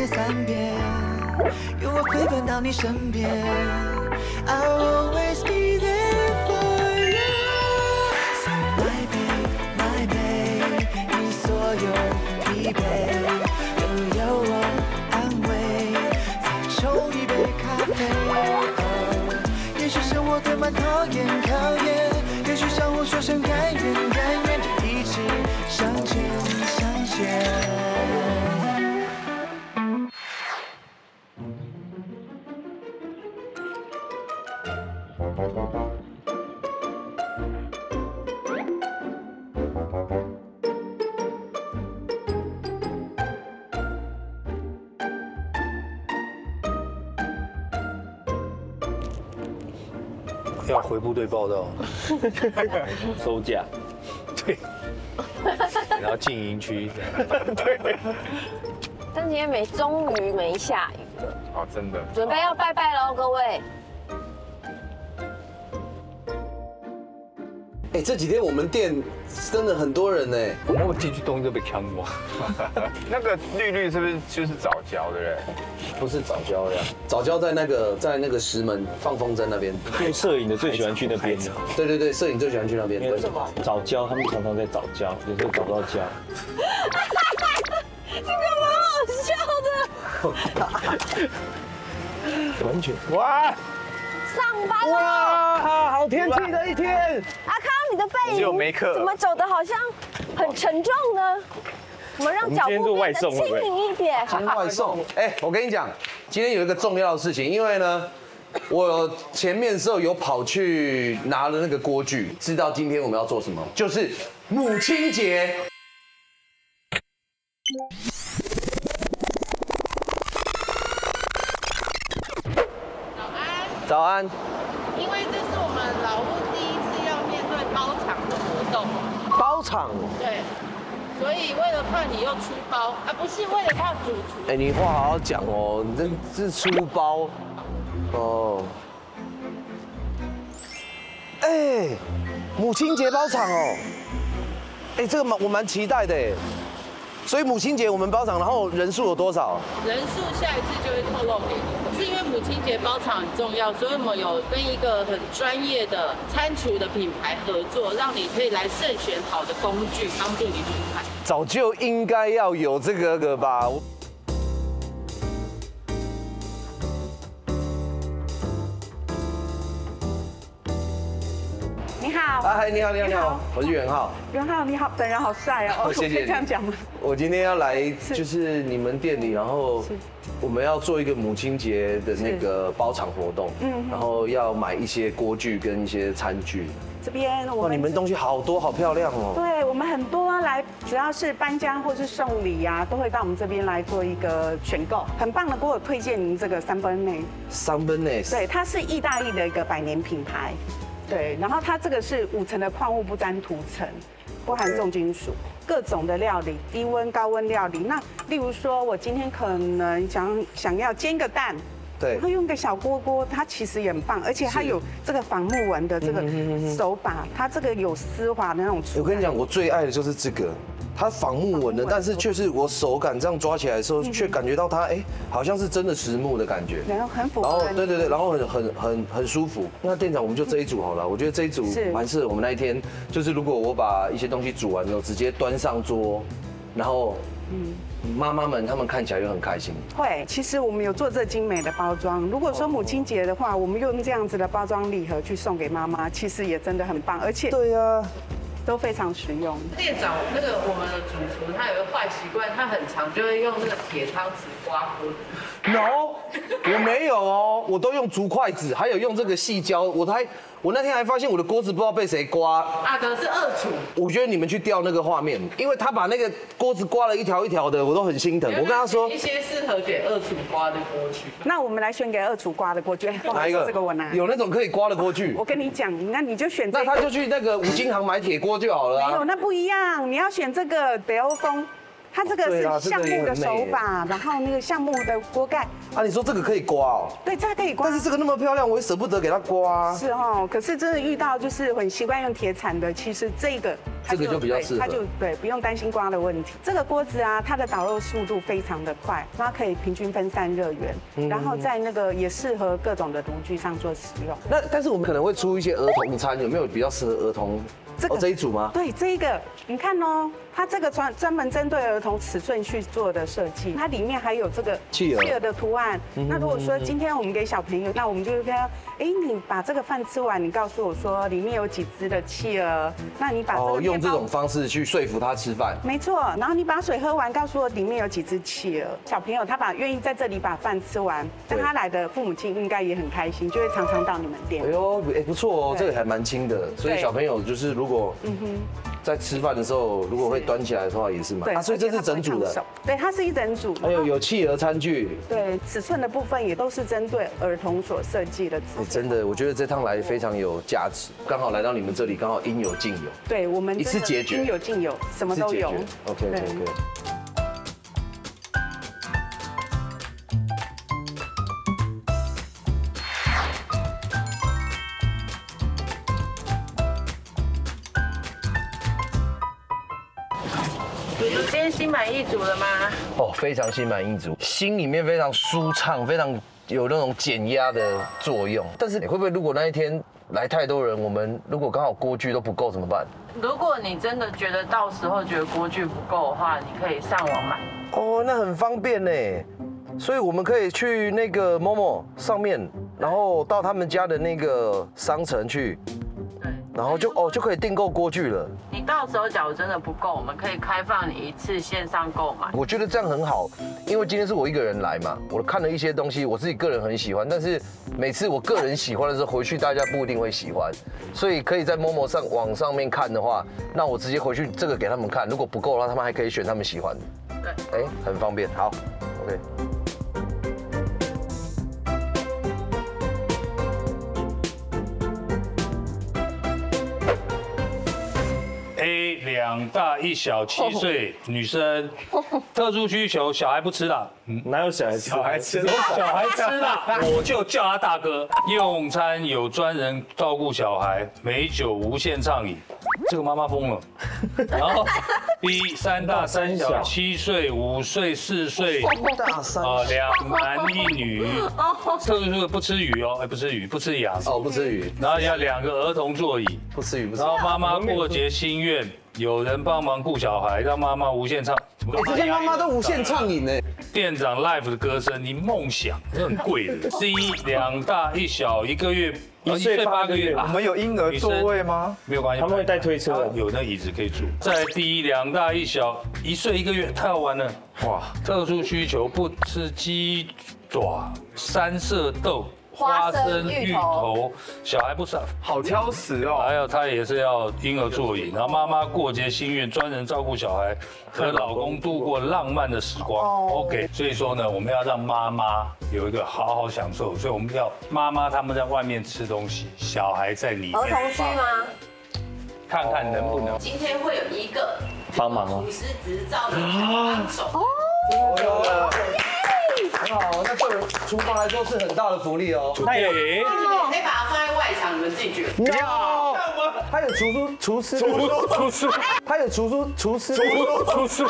遍三遍，用我飞奔到你身边。I'll always be there for you. So my babe, my babe， 你所有疲惫都有我安慰。再冲一杯咖啡。Oh， 也许生活堆满讨厌考验，也许相互说声甘愿甘愿，就一直相见相见。 要回部队报道，收假，对，然后进营区，对。但今天终于没下雨了，哦，真的。准备要拜拜喽，各位。 哎，这几天我们店真的很多人呢。我进去东西都被抢光。那个绿绿是不是就是早教的人？不是早教呀，早教在那个石门放风筝那边。对，摄影的最喜欢去那边。对对对，摄影最喜欢去那边。为什么？早教，他们常常在早教，有时候找不到教。这个蛮好笑的。完全。哇！上班了。哇，好天气的一天。 你的背影怎么走的好像很沉重呢？我们让脚步变得轻盈一点。今天外送，哎，我跟你讲，今天有一个重要的事情，因为呢，我前面的时候有跑去拿了那个锅具，知道今天我们要做什么，就是母亲节。早安。早安。因为这是我们劳务。 包场对，所以为了怕你又出包啊，不是为了怕主厨。哎，你话好好讲哦，你这是出包哦。哎，母亲节包场哦，哎，这个我蛮期待的哎。所以母亲节我们包场，然后人数有多少？人数下一次就会透露给你。是因为母亲节包场很重要，所以我们有跟一个很专业的餐厨的品牌合作，让你可以来慎选好的工具，帮助你品牌。早就应该要有这个的吧。 嗨，你好，你好，你好，我是元皓。元皓，你好，本人好帅哦。谢谢。这样讲吗？我今天要来，就是你们店里，然后我们要做一个母亲节的那个包场活动，嗯，然后要买一些锅具跟一些餐具。这边哇，你们东西好多，好漂亮哦。对我们很多来，主要是搬家或是送礼呀，都会到我们这边来做一个选购。很棒的锅，我推荐您这个Sanbonnet。Sanbonnet。对，它是意大利的一个百年品牌。 对，然后它这个是5层的矿物不粘涂层，不含重金属，各种的料理，低温、高温料理。那例如说，我今天可能想要煎个蛋，对，然后用个小锅锅，它其实也很棒，而且它有这个仿木纹的这个手把，它这个有丝滑的那种。我跟你讲，我最爱的就是这个，它仿木纹的，但是却是我手感这样抓起来的时候，却感觉到它哎，好像是真的实木的感觉，然后很符合。然后对对对，然后很舒服。那店长，我们就这一组好了，我觉得这一组蛮适合我们那一天，就是如果我把一些东西煮完之后，直接端上桌，然后妈妈们她们看起来又很开心。会，其实我们有做这精美的包装。如果说母亲节的话，我们用这样子的包装礼盒去送给妈妈，其实也真的很棒，而且对呀。 都非常实用。店长，那个我们的主厨他有个坏习惯，他很常就会用那个铁汤匙刮锅。No， 我没有哦，我都用竹筷子，还有用这个细胶。我那天还发现我的锅子不知道被谁刮。啊，可能是二厨。我觉得你们去调那个画面，因为他把那个锅子刮了一条一条的，我都很心疼。我跟他说，一些适合给二厨刮的锅具。那我们来选给二厨刮的锅具。哪一个？这个我拿。有那种可以刮的锅具。我跟你讲，那你就选。那他就去那个五金行买铁锅。 就好了啊！没有，那不一样。你要选这个北欧风，它这个是橡木的手把，然后那个橡木的锅盖。啊，你说这个可以刮哦？对，这个可以刮。但是这个那么漂亮，我也舍不得给它刮。是哦，可是真的遇到就是很习惯用铁铲的，其实这个就比较适合，它就对，不用担心刮的问题。这个锅子啊，它的导热速度非常的快，它可以平均分散热源，然后在那个也适合各种的炉具上做使用。那但是我们可能会出一些儿童餐，有没有比较适合儿童？ 这一组吗？对，这一个你看哦，它这个专门针对儿童尺寸去做的设计，它里面还有这个企鹅的图案。那如果说今天我们给小朋友，那我们就会跟他，哎，你把这个饭吃完，你告诉我说里面有几只的企鹅，那你把这个用这种方式去说服他吃饭。没错，然后你把水喝完，告诉我里面有几只企鹅。小朋友他愿意在这里把饭吃完，那他来的父母亲应该也很开心，就会常常到你们店。哎呦，哎不错哦，这个还蛮轻的，所以小朋友就是如果在吃饭的时候，如果会端起来的话，也是蛮对啊，所以这是整组的，对，它是一整组。还有企鹅餐具，对，尺寸的部分也都是针对儿童所设计的。真的，我觉得这趟来非常有价值，刚好来到你们这里，刚好应有尽有。对，我们一次解决，应有尽有，什么都有。OK。 心满意足了吗？哦，非常心满意足，心里面非常舒畅，非常有那种减压的作用。但是你会不会，如果那一天来太多人，我们如果刚好锅具都不够怎么办？如果你真的觉得到时候觉得锅具不够的话，你可以上网买。哦，那很方便呢。所以我们可以去那个Momo上面，然后到他们家的那个商城去。 然后就可以订购锅具了。你到时候假如真的不够，我们可以开放你一次线上购买。我觉得这样很好，因为今天是我一个人来嘛，我看了一些东西，我自己个人很喜欢，但是每次我个人喜欢的时候回去，大家不一定会喜欢，所以可以在Momo上网上面看的话，那我直接回去这个给他们看，如果不够的话，他们还可以选他们喜欢的。对，哎，很方便。好 ，OK。 A 两大一小7岁女生，特殊需求小孩不吃辣，哪有小孩吃？小孩吃辣，小孩吃辣，我就叫他大哥。用餐有专人照顾小孩，美酒无限畅饮，这个妈妈疯了。然后 B 3大3小7岁5岁4岁，啊2男1女，特殊不吃鱼哦，不吃鱼，不吃鸭子哦，不吃鱼。然后要2个儿童座椅，不吃鱼，不吃。然后妈妈过节心愿。 有人帮忙顾小孩，让妈妈无限畅。这些妈妈都无限畅饮呢。店长 Live 的歌声，你梦想这很贵的。C 2大1小，1个月1岁8个月。我们有婴儿座位吗？没有关系，他们会带推车，有那椅子可以坐。再 D 2大1小，1岁1个月，太好玩了。哇，特殊需求不吃鸡爪、三色豆。 花生、芋头，小孩不少，好挑食哦。还有他也是要婴儿座椅，然后妈妈过节心愿，专人照顾小孩和老公度过浪漫的时光。OK， 所以说呢，我们要让妈妈有一个好好享受，所以我们要妈妈他们在外面吃东西，小孩在里面。儿童区吗？看看能不能。今天会有一个帮忙哦，厨师执照的帮手。哦。 很好，那对厨房来说是很大的福利哦。那也，你们可以把它放在外场，你们自己决定。你好，他有厨师，他有厨师，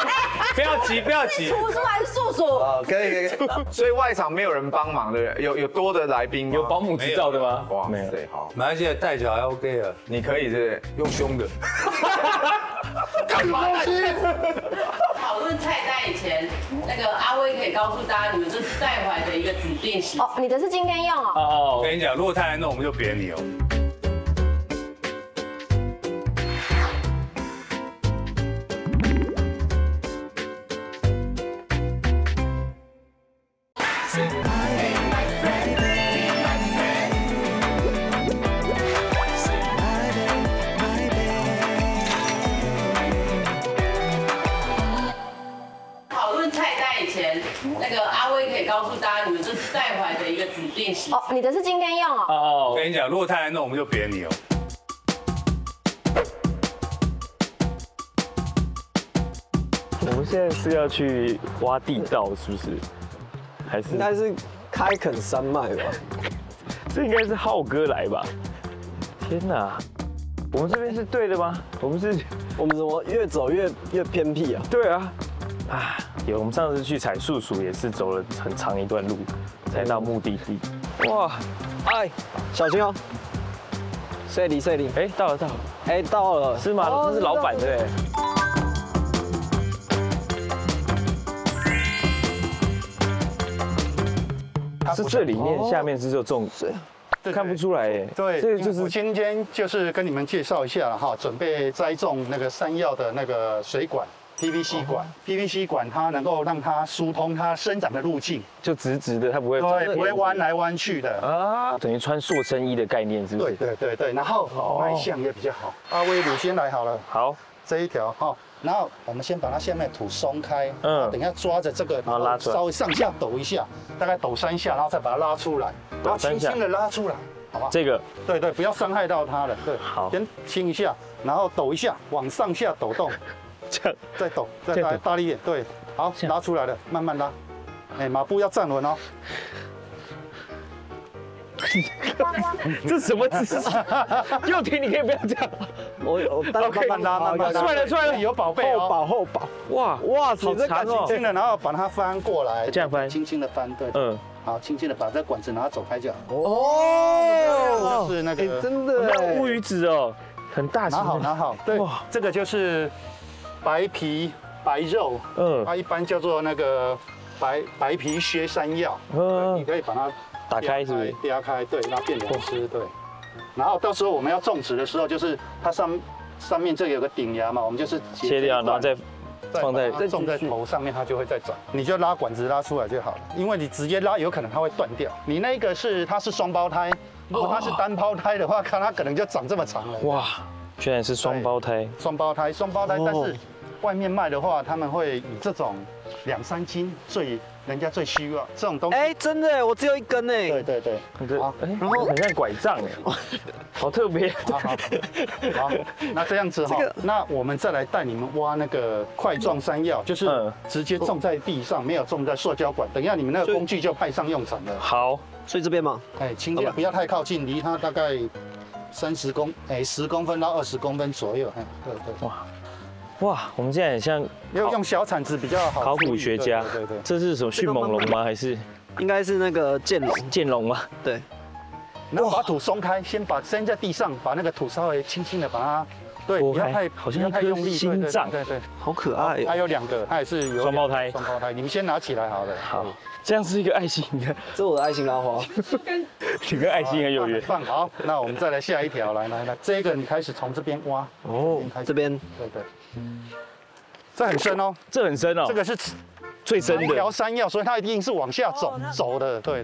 不要急，不要急。厨师还是叔叔？啊，可以可以。所以外场没有人帮忙的，有多的来宾，有保姆执照的吗？哇，没有。对，好，马来西亚带小孩 OK 了，你可以是用凶的。干嘛？讨论菜单以前，那个阿威可以告诉大家，你们这是带回来的一个指定食材。哦，你的是今天用哦。哦，我跟你讲，如果太难弄，我们就别你哦。哦，你的是今天用哦。哦，我跟你讲，如果太难弄，我们就别你哦。我们现在是要去挖地道，是不是？还是应该是开垦山脉吧？这应该是浩哥来吧？天哪！ 我们这边是对的吗？我们怎么越走越偏僻啊？对啊，啊，有我们上次去采树薯也是走了很长一段路才到目的地。哇，哎，小心哦！水里，哎，到了，哎，到了，是吗？这是老板对不对？ 是这里面，下面是就种水，看不出来哎。对，这就是今天就是跟你们介绍一下哈，准备栽种那个山药的那个水管 PVC 管 ，PVC 管它能够让它疏通它生长的路径，就直直的，它不会不会弯来弯去的啊，等于穿塑身衣的概念是不是？对，然后卖相也比较好。阿威，你先来好了。好，这一条哈。 然后我们先把它下面的土松开，嗯，等一下抓着这个，然后拉出来，稍微上下抖一下，大概抖3下，然后再把它拉出来，然后轻轻的拉出来，好吧？这个，对，不要伤害到它了，对，好，先轻一下，然后抖一下，往上下抖动，这样，再抖，再来大力一点，对，好，拉出来了，慢慢拉，哎，马步要站稳哦。 这什么姿势？又停，你可以不要这样。我慢慢拉，出来了，有宝贝哦，厚宝。哇，好长哦。轻轻的，然后把它翻过来，这样翻，轻轻的翻，对，嗯，好，轻轻的把这管子拿走开就好。哦，就是那个，真的，乌鱼子哦，很大型。拿好，对，这个就是白皮白肉，嗯，它一般叫做那个白皮薛山药，嗯，你可以把它。 打开是不是？压开，对，然后变两枝，对。然后到时候我们要种植的时候，就是它上面这有个顶芽嘛，我们就是切掉，然后再放在种在头上面，它就会再长。你就拉管子拉出来就好了，因为你直接拉有可能它会断掉。你那个是它是双胞胎，如果它是单胞胎的话，看它可能就长这么长了。哇，居然是双胞胎，但是外面卖的话，他们会以这种2-3斤最。 人家最需要这种东西，哎，真的，我只有一根哎。对，好，然后很像拐杖哎，好特别。好，那这样子哈，那我们再来带你们挖那个块状山药，就是直接种在地上，没有种在塑胶管。等一下你们那个工具就派上用场了。好，所以这边嘛，哎，轻点，不要太靠近，离它大概10公分到20公分左右。哎，对。哇。 哇，我们现在很像要用小铲子比较好。考古学家，对，这是什么迅猛龙吗？还是应该是那个剑龙？剑龙吗？对。然后把土松开，先在地上把那个土稍微轻轻的把它，对，不要太好像太用力，心脏，对，好可爱。还有2个，它也是有双胞胎，你们先拿起来好了。好，这样是一个爱心，你看，这我的爱心拉花，你跟爱心很有缘。棒，好，那我们再来下一条，来，这个你开始从这边挖，哦，这边，对。 这很深哦，这个是最深的一条山药，所以它一定是往下走的，对，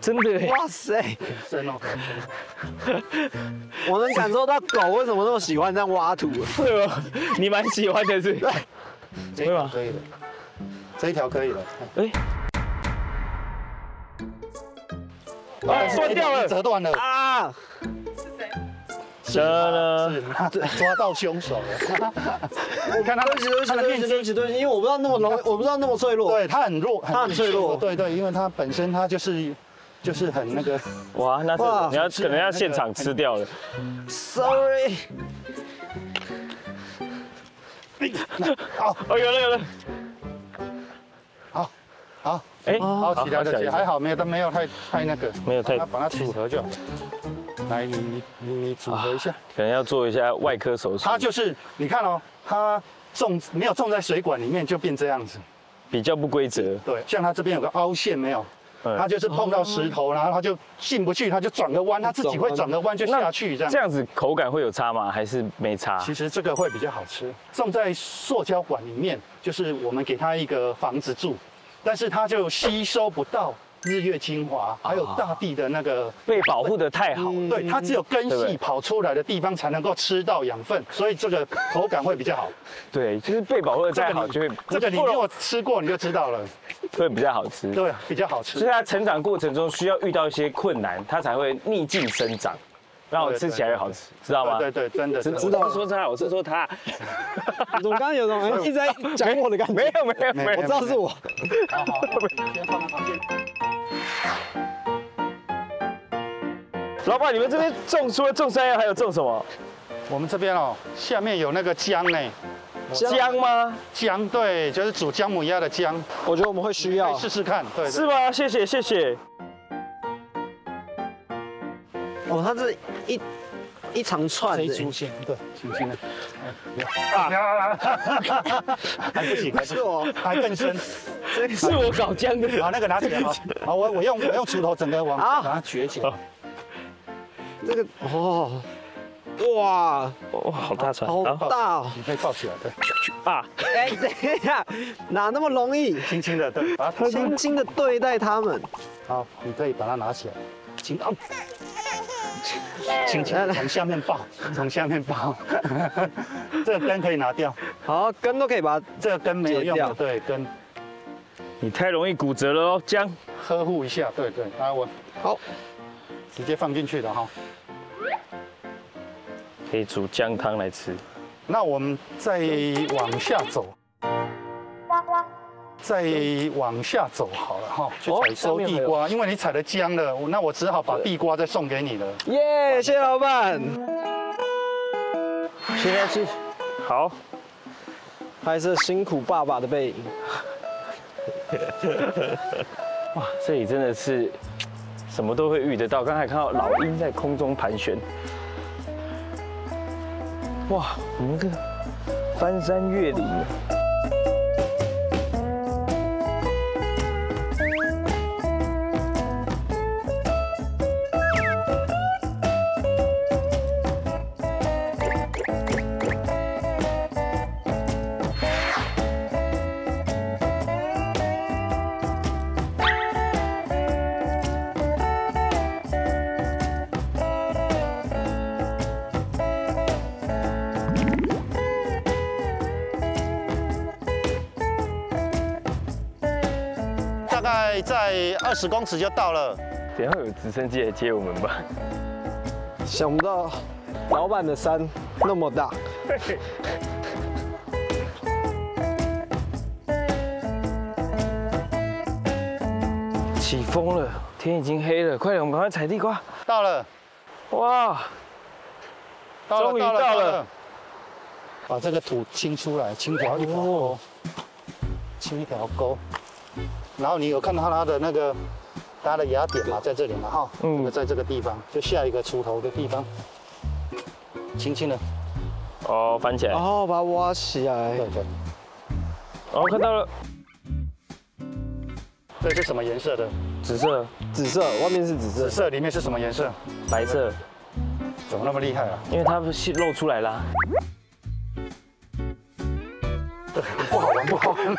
真的，哇塞，很深哦，我能感受到狗为什么那么喜欢这样挖土，对吧？你蛮喜欢的是，对吗？可以的，这一条可以了，哎，断掉了，折断了啊！ 抓到凶手了！我看他对不起，因为我不知道那么容易，我不知道那么脆弱。对，他很弱，他很脆弱。对，因为他本身他就是很那个。哇，那你要可能要现场吃掉了。Sorry。好，有了。好，哎，好起来的，还好没有太那个，没有太把它组合就好。 来，你组合一下，可能要做一下外科手术。它就是你看哦，它没有种在水管里面就变这样子，比较不规则。对，像它这边有个凹陷没有？它就是碰到石头，然后它就进不去，它就转个弯，它自己会转个弯就下去这样。这样子口感会有差吗？还是没差？其实这个会比较好吃。种在塑胶管里面，就是我们给它一个房子住，但是它就吸收不到。 日月精华，还有大地的那个被保护的太好，对，它只有根系跑出来的地方才能够吃到养分，所以这个口感会比较好。对，就是被保护的再好，就会这个你如果吃过你就知道了，会比较好吃。对，比较好吃。所以它成长过程中需要遇到一些困难，它才会逆境生长。让我吃起来也好吃，知道吗？对对，真的，知道。说他，我是说他。我刚刚有种一直在讲我的感觉。没有没有没有，我知道是我。好好，先放到旁边。老板，你们这边种除了种山药，还有种什么？我们这边哦，下面有那个姜呢。 姜吗？姜对，就是煮姜母鸭的姜。我觉得我们会需要，试试看。对，是吗？谢谢谢谢。哦，它是一长串的。谁出现？对，出现了。啊！还不行，是我，还更深。是我搞姜的。好，那个拿起来啊！好，我用锄头整个往把它掘起来。这个哦。 哇，哇，好大船，好大哦！你可以抱起来，对。啊，哎，等一下，哪那么容易？轻轻的，对，把它轻轻的对待它们。好，你可以把它拿起来，轻哦，轻轻的从下面抱，从下面抱。这个根可以拿掉。好，根都可以把这个根没有用的，对根。你太容易骨折了哦，姜，呵护一下，对对，啊我好，直接放进去的哈。 可以煮姜汤来吃。那我们再往下走，好了哈，去采收地瓜，因为你采了姜了，那我只好把地瓜再送给你了。耶，谢谢老板。现在去，好，拍摄辛苦爸爸的背影。哇，这里真的是什么都会遇得到。刚才看到老鹰在空中盘旋。 哇，我们这翻山越岭，20公尺就到了，等下有直升机来接我们吧。想不到老板的山那么大。起风了，天已经黑了，快点，我们赶快采地瓜。到了，哇，终于到了。把这个土清出来，清条一条沟，清一条沟。 然后你有看到它的那个它的芽点嘛，在这里嘛哈，嗯，在这个地方，就下一个锄头的地方，轻轻的，哦，翻起来，哦，把它挖起来，对对，哦，看到了，这是什么颜色的？紫色，紫色，外面是紫色，紫色里面是什么颜色？白色，怎么那么厉害啊？因为它露出来啦。 不好玩，不好玩。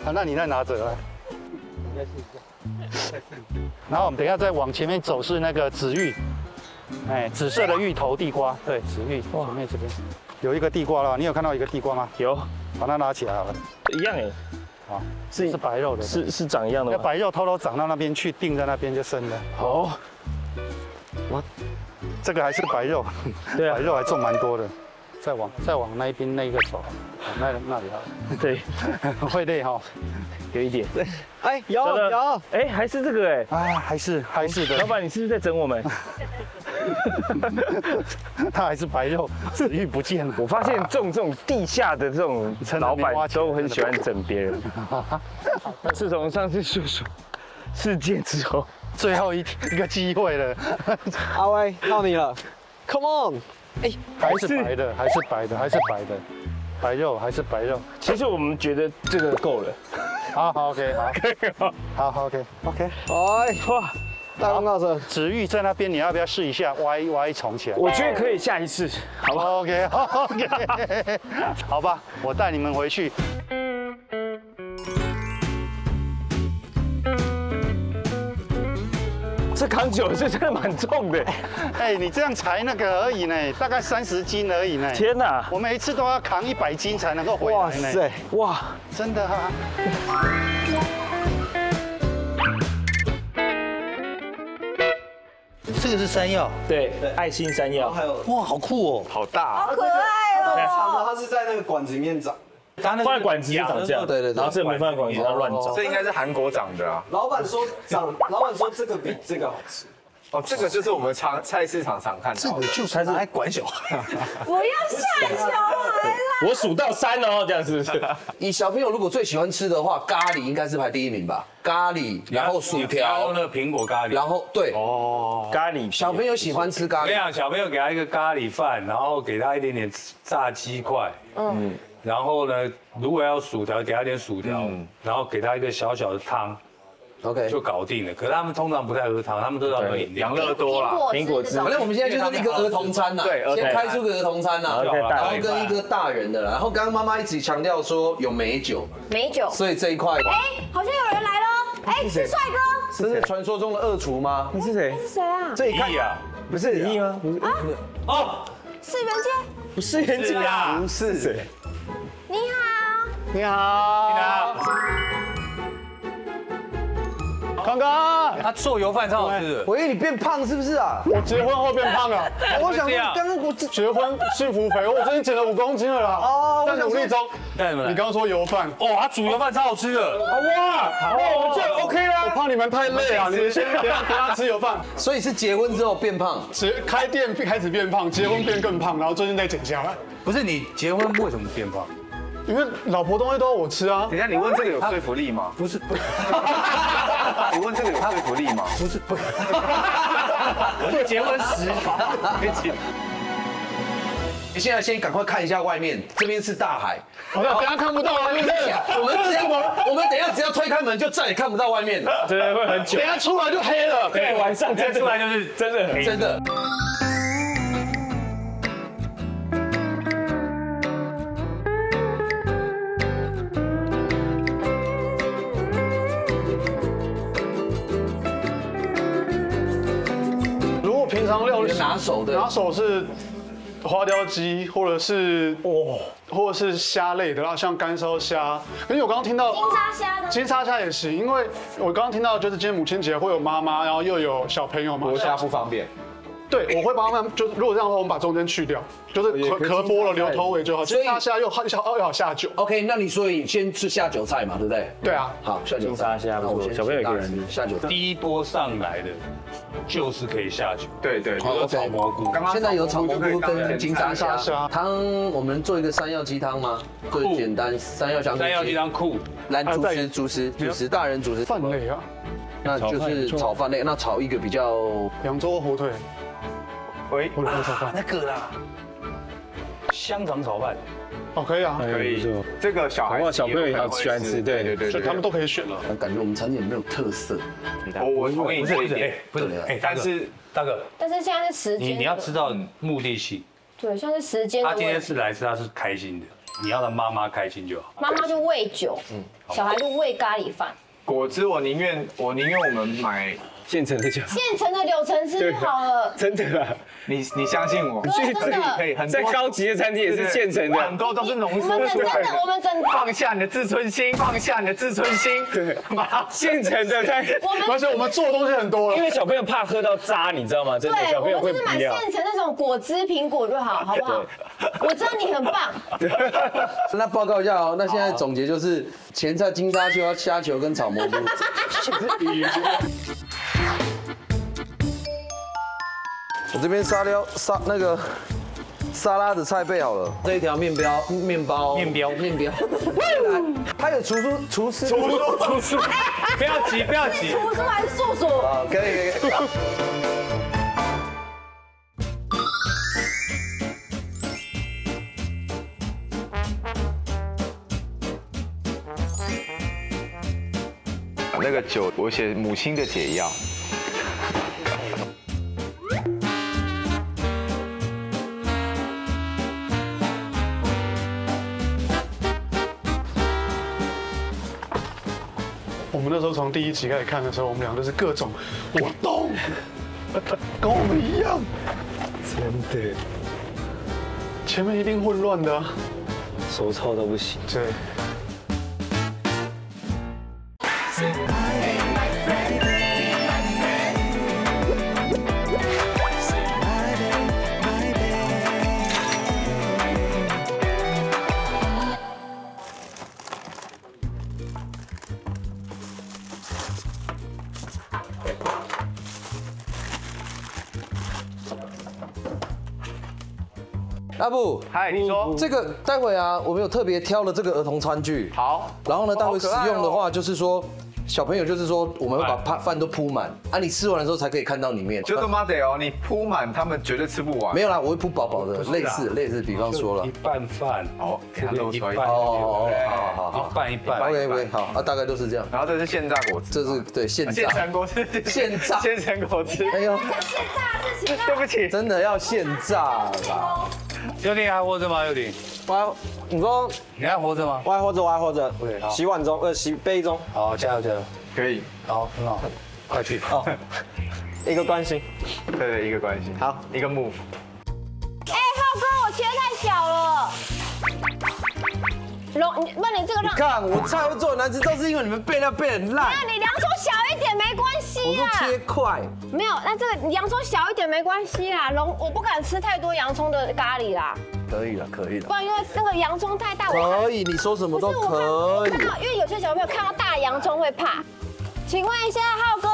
好，那你再拿着来。你再试一下。然后我们等一下再往前面走是那个紫芋，哎，紫色的芋头地瓜，对，紫芋。前面这边有一个地瓜了，你有看到一个地瓜吗？有，把它拿起来好了。一样哎。好，是白肉的，是长一样的。那白肉偷偷长到那边去，定在那边就生了。好。哇，这个还是白肉，对，白肉还种蛮多的。 再往那边那个走，那里好。对，会累哈，有一点。哎，有，哎，还是这个哎，哎，还是的。老板，你是不是在整我们？他还是白肉，食欲不见了。我发现种这种地下的这种老板都很喜欢整别人。自从上次叔叔事件之后，最后一个机会了。阿威，到你了 ，Come on！ 哎，还是白的，白肉还是白肉。其实我们觉得这个够了。好 ，OK， 好，好 ，OK，OK。哎，哇，大功告成。紫玉在那边，你要不要试一下挖一重起来？我觉得可以下一次，好不好 ？OK， 好吧，我带你们回去。这扛久是真的蛮重的，哎，你这样才那个而已呢，大概30斤而已呢。天哪，我每一次都要扛100斤才能够回来。哇塞，哇，真的啊！这个是山药，对，爱心山药。还有哇，好酷哦，好大，好可爱哦。长的它是在那个管子里面长，它放在管子里长这样，对对对。然后这没放在管子，它乱长。这应该是韩国长的啊。老板说长，老板说这个比这个好吃。 哦，这个就是我们菜市场常看到，这个就才是爱管小孩。我要吓小孩了！我数到3哦，这样是不是？以小朋友如果最喜欢吃的话，咖喱应该是排第一名吧？咖喱，然后薯条，那苹果咖喱，然后对哦，咖喱。小朋友喜欢吃咖喱。这样，小朋友给他一个咖喱饭，然后给他一点点炸鸡块，嗯，然后呢，如果要薯条，给他一点薯条，然后给他一个小小的汤。 OK， 就搞定了。可是他们通常不太喝汤，他们都要喝饮料，养乐多啦，苹果汁。反正我们现在就是一个儿童餐呐，对，先开出个儿童餐呐，然后跟一个大人的啦。然后刚刚妈妈一直强调说有美酒，美酒，所以这一块，哎，好像有人来喽，哎，是帅哥，这是传说中的恶厨吗？你是谁？是谁啊？这一看啊，不是李毅吗？不是啊，哦，是袁杰，不是袁杰啊，不是谁？你好，你好，你好。 康哥，他做油饭超好吃的。我以为你变胖是不是啊？我结婚后变胖了。我想说，刚刚我结婚幸福肥，我最近减了5公斤了啦。哦，在努力中。带你们来。你刚刚说油饭，哦，他煮油饭超好吃的。哇，好，我们就 OK 啦。我怕你们太累啊，你们先等下吃油饭。所以是结婚之后变胖，开店开始变胖，结婚变更胖，然后最近再减下来。不是你结婚为什么变胖？ 因为老婆东西都要我吃啊！等一下，你问这个有说服力吗？不是，不是。你问这个有说服力吗？不是，不是。对，结婚时。你现在先赶快看一下外面，这边是大海。我等下看不到啊！我们等一下只要推开门就再也看不到外面了。对，会很久。等下出来就黑了。对，晚上再出来就是真的黑。真的。 拿手是花雕鸡，或者是哦，或者是虾类的啦，像干烧虾。可是我刚刚听到金沙虾也行，因为我刚刚听到就是今天母亲节会有妈妈，然后又有小朋友嘛，剥虾不方便。对，我会帮他们，就是如果这样的话，我们把中间去掉，就是壳剥了留头尾就好。金沙虾又好下酒。OK， 那你所以先吃下酒菜嘛，对不对？对啊，好，下酒菜。金沙虾，那我小朋友一个人下酒。第一波上来的。 就是可以下酒，对对，有炒蘑菇，现在有炒蘑菇跟金沙虾汤，我们做一个山药鸡汤吗？最简单，山药鸡汤酷，来主食，大人主食饭类啊，那就是炒饭类，那炒一个比较扬州火腿，喂，火腿炒饭那个啦，香肠炒饭。 哦，可以啊，可以。这个小孩、小朋友也喜欢吃，对对对，所以他们都可以选了。感觉我们餐点没有特色。我同意这一点，不是，哎，但是大哥，但是现在是时间，你要知道目的性。对，现在是时间。他今天是来吃，他是开心的，你要让妈妈开心就好。妈妈就喂酒，小孩就喂咖喱饭。果汁，我宁愿我们买。 现成的就好，现成的柳橙汁就好了。真的啦，你相信我，可以很多。在高级的餐厅也是现成的，很多都是浓缩出来的。我们真的放下你的自尊心，放下你的自尊心。对，现成的。而且我们做的东西很多了，因为小朋友怕喝到渣，你知道吗？真的，小朋友会不要。我就是买现成那种果汁、苹果就好，好不好？我知道你很棒。那报告一下哦，那现在总结就是前菜金沙球、虾球跟炒蘑菇。 我这边沙拉的菜备好了，这一条面包，他有厨师，不要急，厨师还是素素？啊，可以。 那个酒，我写母亲的解药。我们那时候从第一集开始看的时候，我们俩就是各种我懂，跟我们一样，真的。前面一定混乱的，手操到不行。对。阿布，嗨，你说这个待会啊，我们有特别挑了这个儿童餐具。好，然后呢，待会使用的话就是说。 小朋友就是说，我们会把饭都铺满啊，你吃完的时候才可以看到里面。就他妈的哦，你铺满他们绝对吃不完。没有啦，我会铺饱饱的，类似，比方说了，一半饭哦，看到一半哦，好，一半 ，OK， 好啊，大概都是这样。然后这是现榨果汁，这是对现榨果汁，哎呦，现榨事情，对不起，真的要现榨啦。尤婷还活着吗？尤婷，我，你说你还活着吗？我还活着，我还活着。洗碗中，洗杯中。好，加油加油，可以。好，很好，快去。哦，一个关心，对，一个关心。好，一个 move。哎，浩哥，我切太小了。容，那你这个让……看我菜会做难吃，都是因为你们背料背很烂。那你量出小一点没关系啊。我都切块。没有，那这个洋葱小一点没关系啦。容，我不敢吃太多洋葱的咖喱啦。 可以了，可以了。不然因为那个洋葱太大，可以，你说什么都可以。因为有些小朋友看到大洋葱会怕。请问一下，浩哥，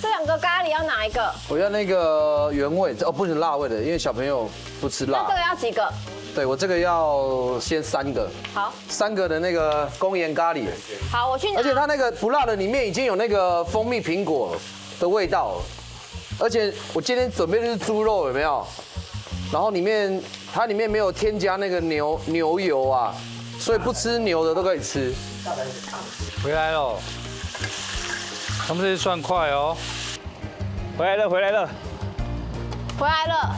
这两个咖喱要哪一个？我要那个原味，哦，不是辣味的，因为小朋友不吃辣。那这个要几个？对我这个要先三个。好，三个的那个公盐咖喱。好，我去。而且它那个不辣的里面已经有那个蜂蜜苹果的味道，而且我今天准备的是猪肉，有没有？ 然后它里面没有添加那个牛油啊，所以不吃牛的都可以吃。回来了，他们这是算快哦。回来了，回来了，回来了。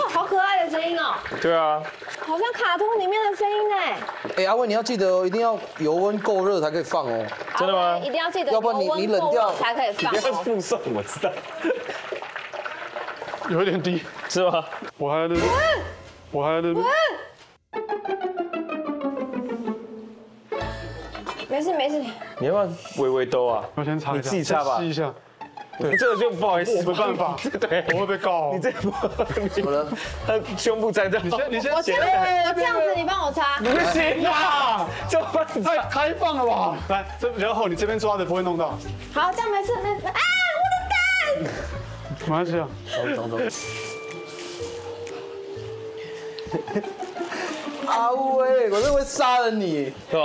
哇，好可爱的声音哦。对啊。 好像卡通里面的声音哎！哎，阿威你要记得哦，一定要油温够热才可以放哦。真的吗？一定要记得，要不然你冷掉才可以放。你不要附送，我知道。有点低，是吧？我还在那边。没事没事。你要不要微微兜啊？我先擦一下，你自己擦吧，试一下。 对，这个就不好意思，没办法，对，我会被告。你这怎么了？他胸部沾着。你先。我这样子，你帮我擦。不行啊，这太开放了吧？来，这比较厚，你这边抓着不会弄到。好，这样没事，没啊，我的蛋。马上这样。走。阿威，我认为杀了你，是吧？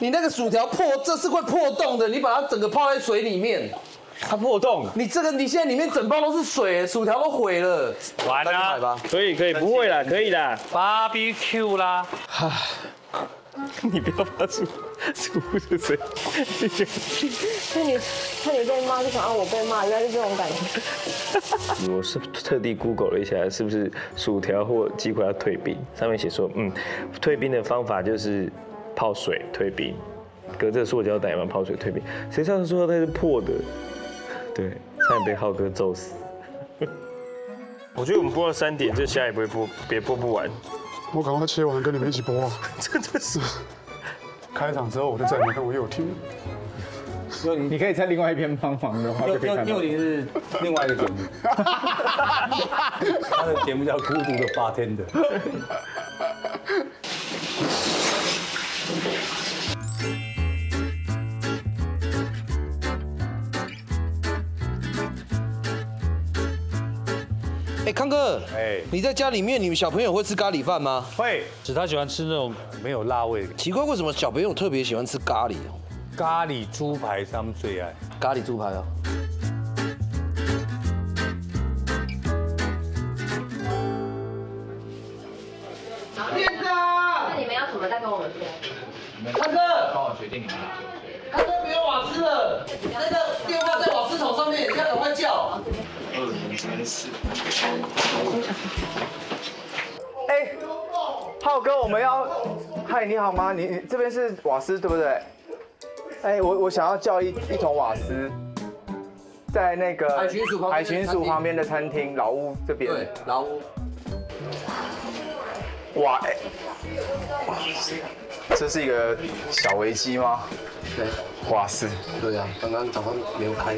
你那个薯条破，这是会破洞的，你把它整个泡在水里面。 它破洞，你现在里面整包都是水，薯条都毁了，完了，可以，不会啦，可以啦 ，BBQ 啦，你不要把薯的水，看你被骂就想让我被骂，原来是这种感觉。我是特地 Google 了一下，是不是薯条或鸡块要退冰？上面写说，退冰的方法就是泡水退冰，隔着塑胶袋嘛泡水退冰，谁知道塑胶袋是破的。 对，差点被浩哥揍死。我觉得我们播到3点，这下一步别播不完。我赶快切完，跟你们一起播。真的是。开场之后我就再没看我有听。你可以在另外一边帮忙的话，就可以看到。606是另外一个节目。他的节目叫《孤独的Bartender》。哎，康哥，哎，你在家里面，你们小朋友会吃咖喱饭吗？会，只他喜欢吃那种没有辣味的。奇怪，为什么小朋友特别喜欢吃咖喱哦？咖喱猪排是他们最爱。咖喱猪排哦。小店长，那你们要什么再跟我们说。康哥，帮我决定你们。康哥，没有瓦斯了，那个电话在瓦斯桶上面，你要赶快叫。 哎，浩哥，我们要，嗨，你好吗？你这边是瓦斯对不对？哎，我想要叫一桶瓦斯，在那个海巡署旁边的餐厅老屋这边。对，老屋。哇，哎，这是一个小危机吗？对。 瓦斯，对啊，刚刚早上没有开。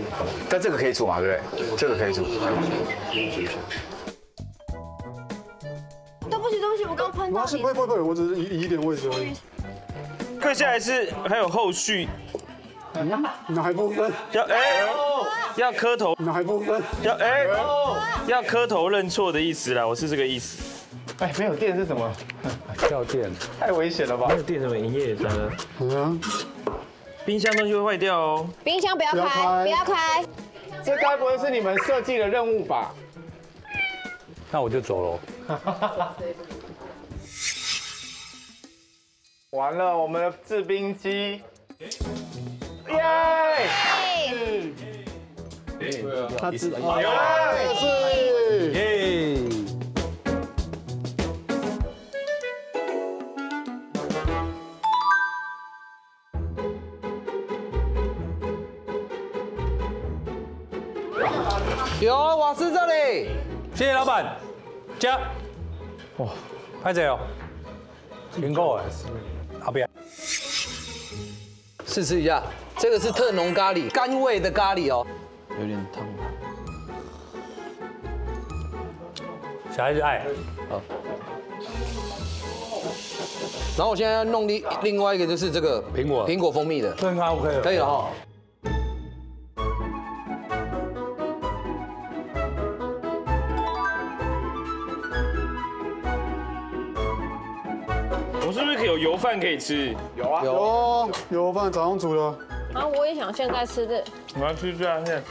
但这个可以煮嘛，对不对？这个可以煮。对不起，我刚喷到你。不会，我只是移一点位置而已。跪下来是还有后续，哪一部分？要磕头，哪一部分？要磕头认错的意思啦，我是这个意思。哎，没有电是什么？跳电，太危险了吧？没有电怎么营业？真的？嗯，冰箱东西会坏掉哦。冰箱不要开，不要开。这该不会是你们设计的任务吧？那我就走了。完了，我们的制冰机，耶！它制冰，有了，是，耶！有瓦斯这里，谢谢老板，加，哇，拍谁哦？全够了。 好不要，试吃一下，这个是特浓咖喱，甘味的咖喱哦，有点烫。小孩子爱，好。然后我现在要弄另外一个就是这个苹果蜂蜜的，这应该 OK 了，可以了哈。有油饭可以吃，有啊，有油饭早上煮了。啊，我也想现在吃的。我要吃这样，现在。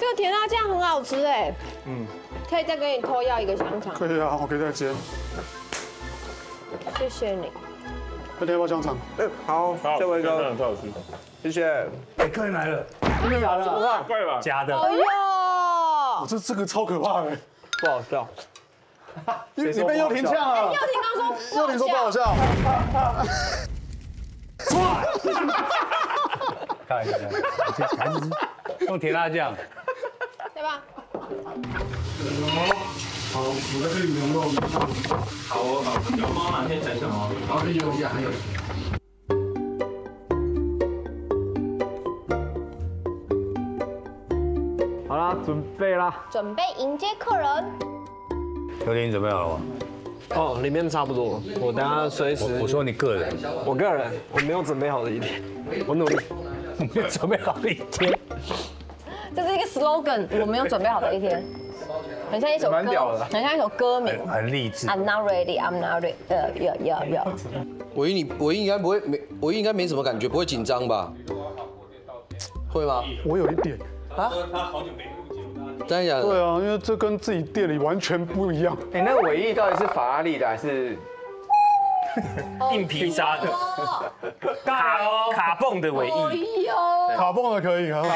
这个甜辣酱很好吃哎。嗯。可以再跟你偷要一个香肠。可以啊，我可以再煎。谢谢你。再要不要香肠？哎，好，再来一个。太好吃了，谢谢。哎，客人来了，真的假的？怪吧？假的。哎呦，这个超可怕的，不好笑。 你被佑廷呛了。佑廷刚说，佑廷说不好笑。出来！看一下，用甜辣酱，对吧？好，我在这里牛肉。好哦，好，牛包哪天整什么？好，有呀，还有。好啦，准备啦。准备迎接客人。 有点准备好了吗？哦，里面差不多。我等下随时。我说你个人，我个人我没有准备好的一天，我努力。我没有准备好的一天，这是一个 slogan， 我没有准备好的一天，很像一首歌，很像一首歌名，很励志。I'm not ready, I'm not ready。要。我应该不会没，我应该没什么感觉，不会紧张吧？会吗？我有一点啊。 真的假的？对啊，因为这跟自己店里完全不一样。哎，那尾翼到底是法拉利的还是硬皮沙的？卡蹦的尾翼，卡蹦的可以，卡蹦的。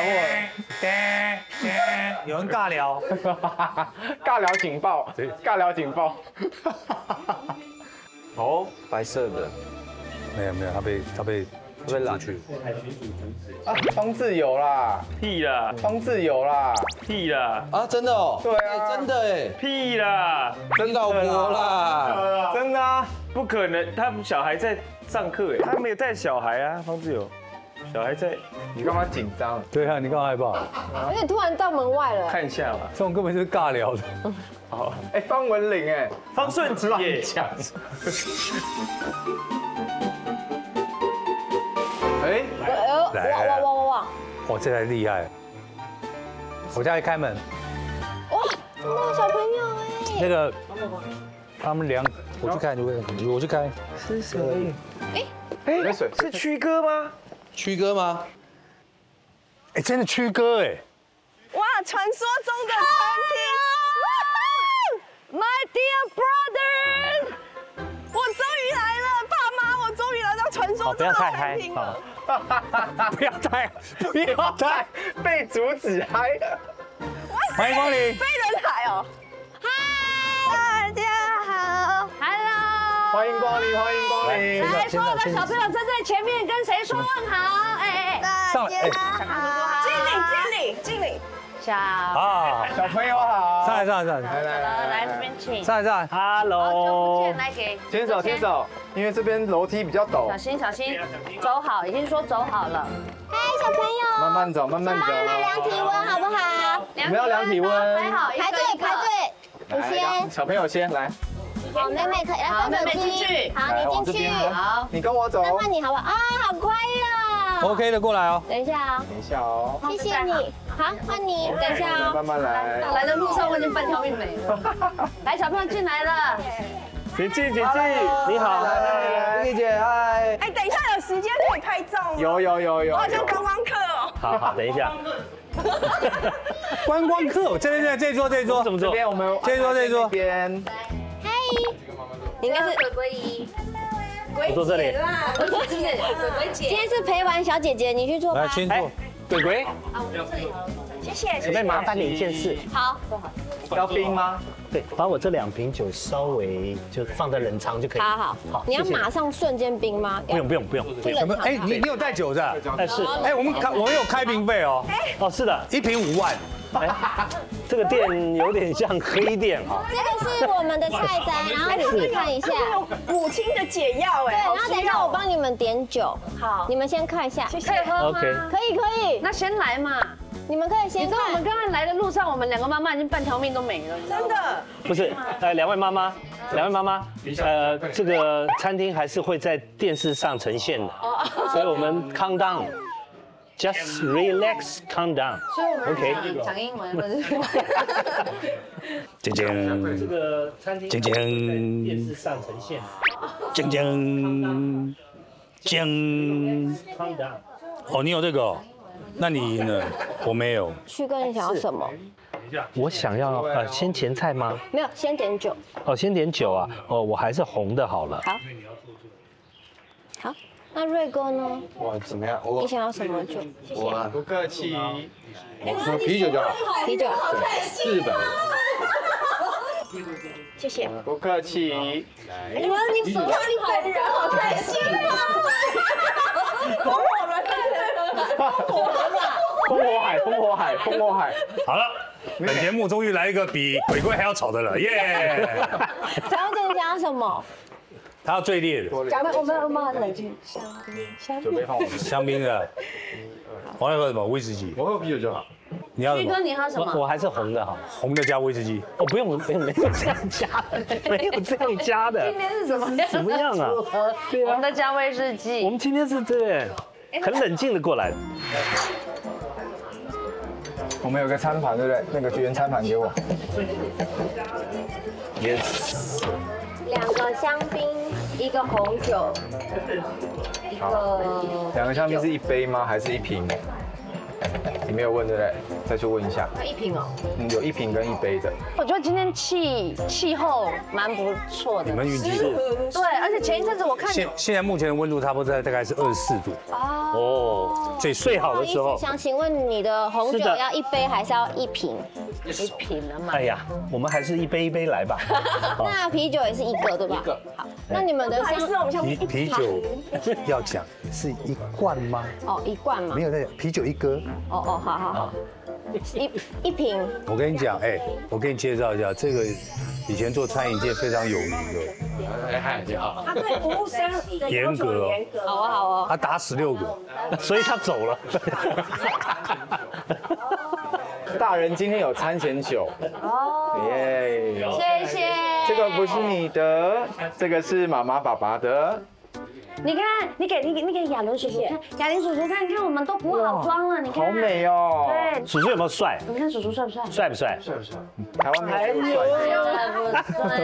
有人尬聊，尬聊警报，尬聊警报。哦，白色的。没有，他被拉去。啊，方自由啦，屁啦，方自由啦，屁啦，啊，真的哦，对啊，真的哎，屁啦，真老婆啦，真的啊，不可能，他小孩在上课哎，他没有带小孩啊，方自由，小孩在，你干嘛紧张？对啊，你干嘛害怕？而且突然到门外了，看一下嘛，这种根本就是尬聊的。好，哎，方文琳哎，方顺子也讲。 哎，哇！我这台厉害！我家一开门，哇，真的小朋友哎！那个他们两，我去看，我去开。是谁？哎，是曲哥吗？曲哥吗？哎，真的曲哥哎！哇，传说中的餐厅 ，My dear brother， 我终于来了，爸妈，我终于来到传说中的餐厅了。 不要太被阻止嗨！欢迎光临，飞人海哦！嗨，大家好 ，Hello！ 欢迎光临，欢迎光临！来，所有的小朋友站在前面，跟谁说问好？哎，上来，经理，小朋友好，上来，来这边请，上来 ，Hello， 好久不见，来给，牵手。 因为这边楼梯比较陡，小心，走好，已经说走好了。嗨，小朋友，慢慢走。帮我们量体温好不好？我们要量体温，排队，我先。小朋友先来。好，妹妹可以，好，妹妹进去，好，你进去，好，你跟我走，那换你好不好？啊，好快呀 ！OK 的，过来哦。等一下哦，等一下哦，谢谢你。好，换你，等一下哦，慢慢来。来的路上我已经半条命没了。来，小朋友进来了。姐姐，你好，丽姐，嗨。哎，等一下有时间可以拍照吗？有。好像观光客哦。好，等一下。 观光客，这一桌，怎么做？这边我们这一桌。边。嗨，你应该是鬼鬼姨。我坐这里。鬼鬼姐。今天是陪玩小姐姐，你去坐吧。来，先坐。鬼鬼。啊，我坐这里好了。谢谢。准备麻烦你一件事。好。要冰吗？对，把我这2瓶酒稍微就放在冷藏就可以。好。你要马上瞬间冰吗？不用。哎，你有带酒的？哎是。哎，我们有开瓶费哦。哦是的，1瓶5万。哎，这个店有点像黑店哈。这个是我们的菜单，然后你去看一下。母亲的解药哎。对，然后等一下我帮你们点酒。好。你们先看一下。可以喝吗？可以。那先来嘛。 你们可以先。你知道我们刚刚来的路上，我们2个妈妈已经半条命都没了，真的。不是，2位妈妈，这个餐厅还是会在电视上呈现的，所以我们 calm down，just relax, calm down。所以我们 OK 讲英文了。这个餐厅在电视上呈现。calm down。哦，你有这个。 那你呢？我没有。旭哥，你想要什么？我想要先前菜吗？没有，先点酒。哦，先点酒啊！哦，我还是红的好了。好。好，那瑞哥呢？我怎么样？你想要什么酒？我不客气。我啤酒就好。啤酒。日本。谢谢。不客气。你本人好开心啊！烽火海！好了，本节目终于来一个比鬼鬼还要吵的了，耶！曹总讲什么？他要最烈的。讲的我们很冷静。香槟的。我要喝什么？威士忌。我喝啤酒就好。你要什么？你喝什么？我还是红的哈。红的加威士忌。哦，不用，没有这样加的。今天是什么？怎么样啊？红的加威士忌。我们今天是对。 很冷静的过来的。我们有个餐盘，对不对？那个绝缘餐盘给我。Yes。2个香槟，1个红酒，1个。2个香槟是1杯吗？还是1瓶？你没有问对不对？再去问一下。1瓶哦。嗯，有1瓶跟1杯的。我觉得今天气候蛮不错的。你们运气是？对，而且前一阵子我看现在目前的温度差不多在大概是24度。哦。所以睡好的时候。想请问你的红酒要1杯还是要1瓶？1瓶了嘛？哎呀，我们还是1杯1杯来吧。那啤酒也是1个对吧？1个。好，那你们的啤酒要讲是1罐吗？哦，1罐吗？没有在讲啤酒1哥。 好，一瓶。我跟你讲，哎，我给你介绍一下，这个以前做餐饮界非常有名的，哎，你好。他对服务生严格，好哦。他打16个，所以他走了。大人今天有餐前酒哦，耶，谢谢。这个不是你的，这个是妈妈爸爸的。 你给亚伦叔叔看，亚伦叔叔看，你看我们都补好妆了，你看。好美哦。对。叔叔有没有帅？你看叔叔帅不帅？帅不帅？台湾没有帅不帅？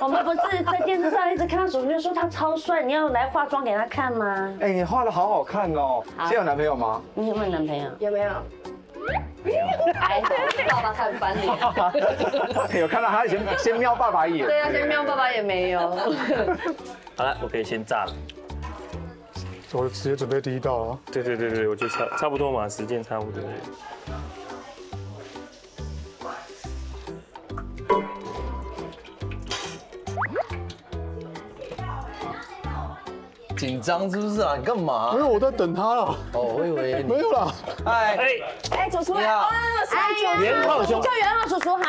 我们不是在电视上一直看到叔叔，就说他超帅，你要来化妆给他看吗？哎，你画的好好看哦。现在有男朋友吗？你有没有男朋友？有没有？ 还好，爸爸看翻脸。有看到他先瞄爸爸一眼。对啊，先瞄爸爸也没有。好了，我可以先炸了。我直接准备第一道了。对，我就差不多嘛，时间差不多。紧张是不是啊？你干嘛？因为我在等他了。哦，我以为没有啦。哎，主厨好，元浩叔叔好，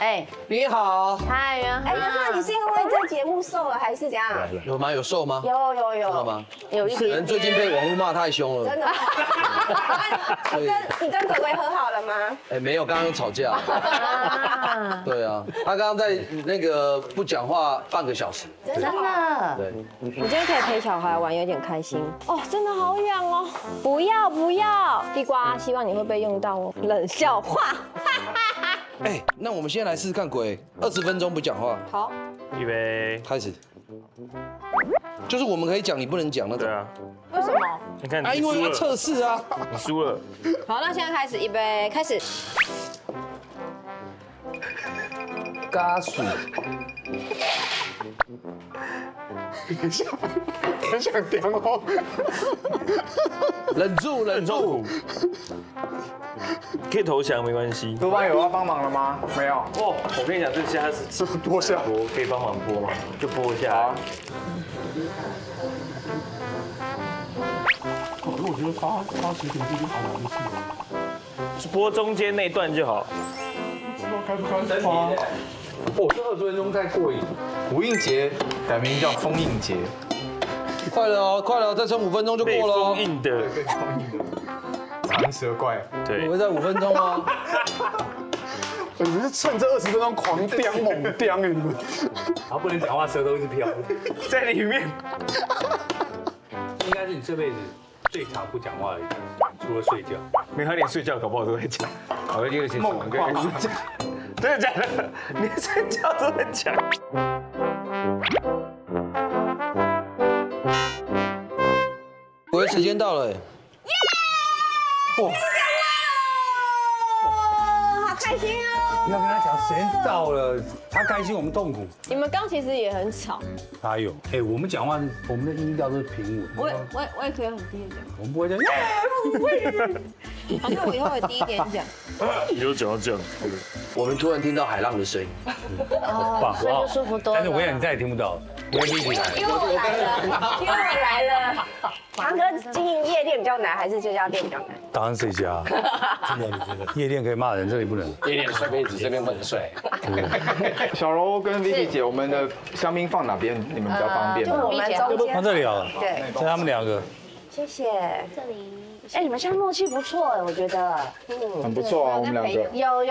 哎，你好。嗨，元翰。哎，元翰，你是因为这节目瘦了还是怎样？有吗？有瘦吗？有。知道吗？有一点。人最近被网络骂太凶了。真的。你跟鬼鬼和好了吗？哎，没有，刚刚吵架。对啊，他刚刚在那个不讲话半个小时。真的。对。你今天可以陪小孩玩，有点开心。哦，真的好痒哦。不要。地瓜，希望你会被用到哦。冷笑话。 哎，那我们先来试试看，鬼20分钟不讲话。好，预备，开始。就是我们可以讲，你不能讲那种。对啊。为什么？你看，因为要测试啊。你输了。好，那现在开始，预备，开始。嘎水。很想点哦。忍住。 可以投降，没关系。多巴有要帮忙了吗？没有。哦，我跟你讲，这虾是这多下锅，可以帮忙剥吗？就剥一下。好啊。我觉得80点就好难吃。剥中间那段就好。不知道该不该发。哦，这20分钟太过瘾。吴映洁改名叫封映洁。快了，再撑5分钟就过了。被封印的。被封印的。 长舌怪，对，我会在5分钟吗？我们是趁这20分钟狂叼猛叼你们，然后不能讲话，舌头一直飘在里面。应该是你这辈子最长不讲话的一次，除了睡觉。没喝点睡觉，搞不好都会讲。好了，第二天梦话，真的假的？你睡觉都在讲。 我的时间到了。 哇！好开心哦！不要跟他讲，时间到了，他开心我们痛苦。你们刚其实也很吵。哪有？哎，我们讲话，我们的音调都是平稳。我也可以很低一点。我们不会这样。反正我以后会低一点讲。你就讲到这样。我们突然听到海浪的声音。哦，所以就舒服多了。但是我也你再也听不到。 又来了！堂哥经营夜店比较难，还是这家店比较难？当然这家，真的。夜店可以骂人，这里不能。夜店摔杯子，这边不能摔。小柔跟 Vivi 姐，我们的香槟放哪边？你们比较方便？就我们中间。放这里啊。对，像他们2个。谢谢。这里。 哎，你们现在默契不错哎，我觉得。嗯，很不错啊，我们2个。有。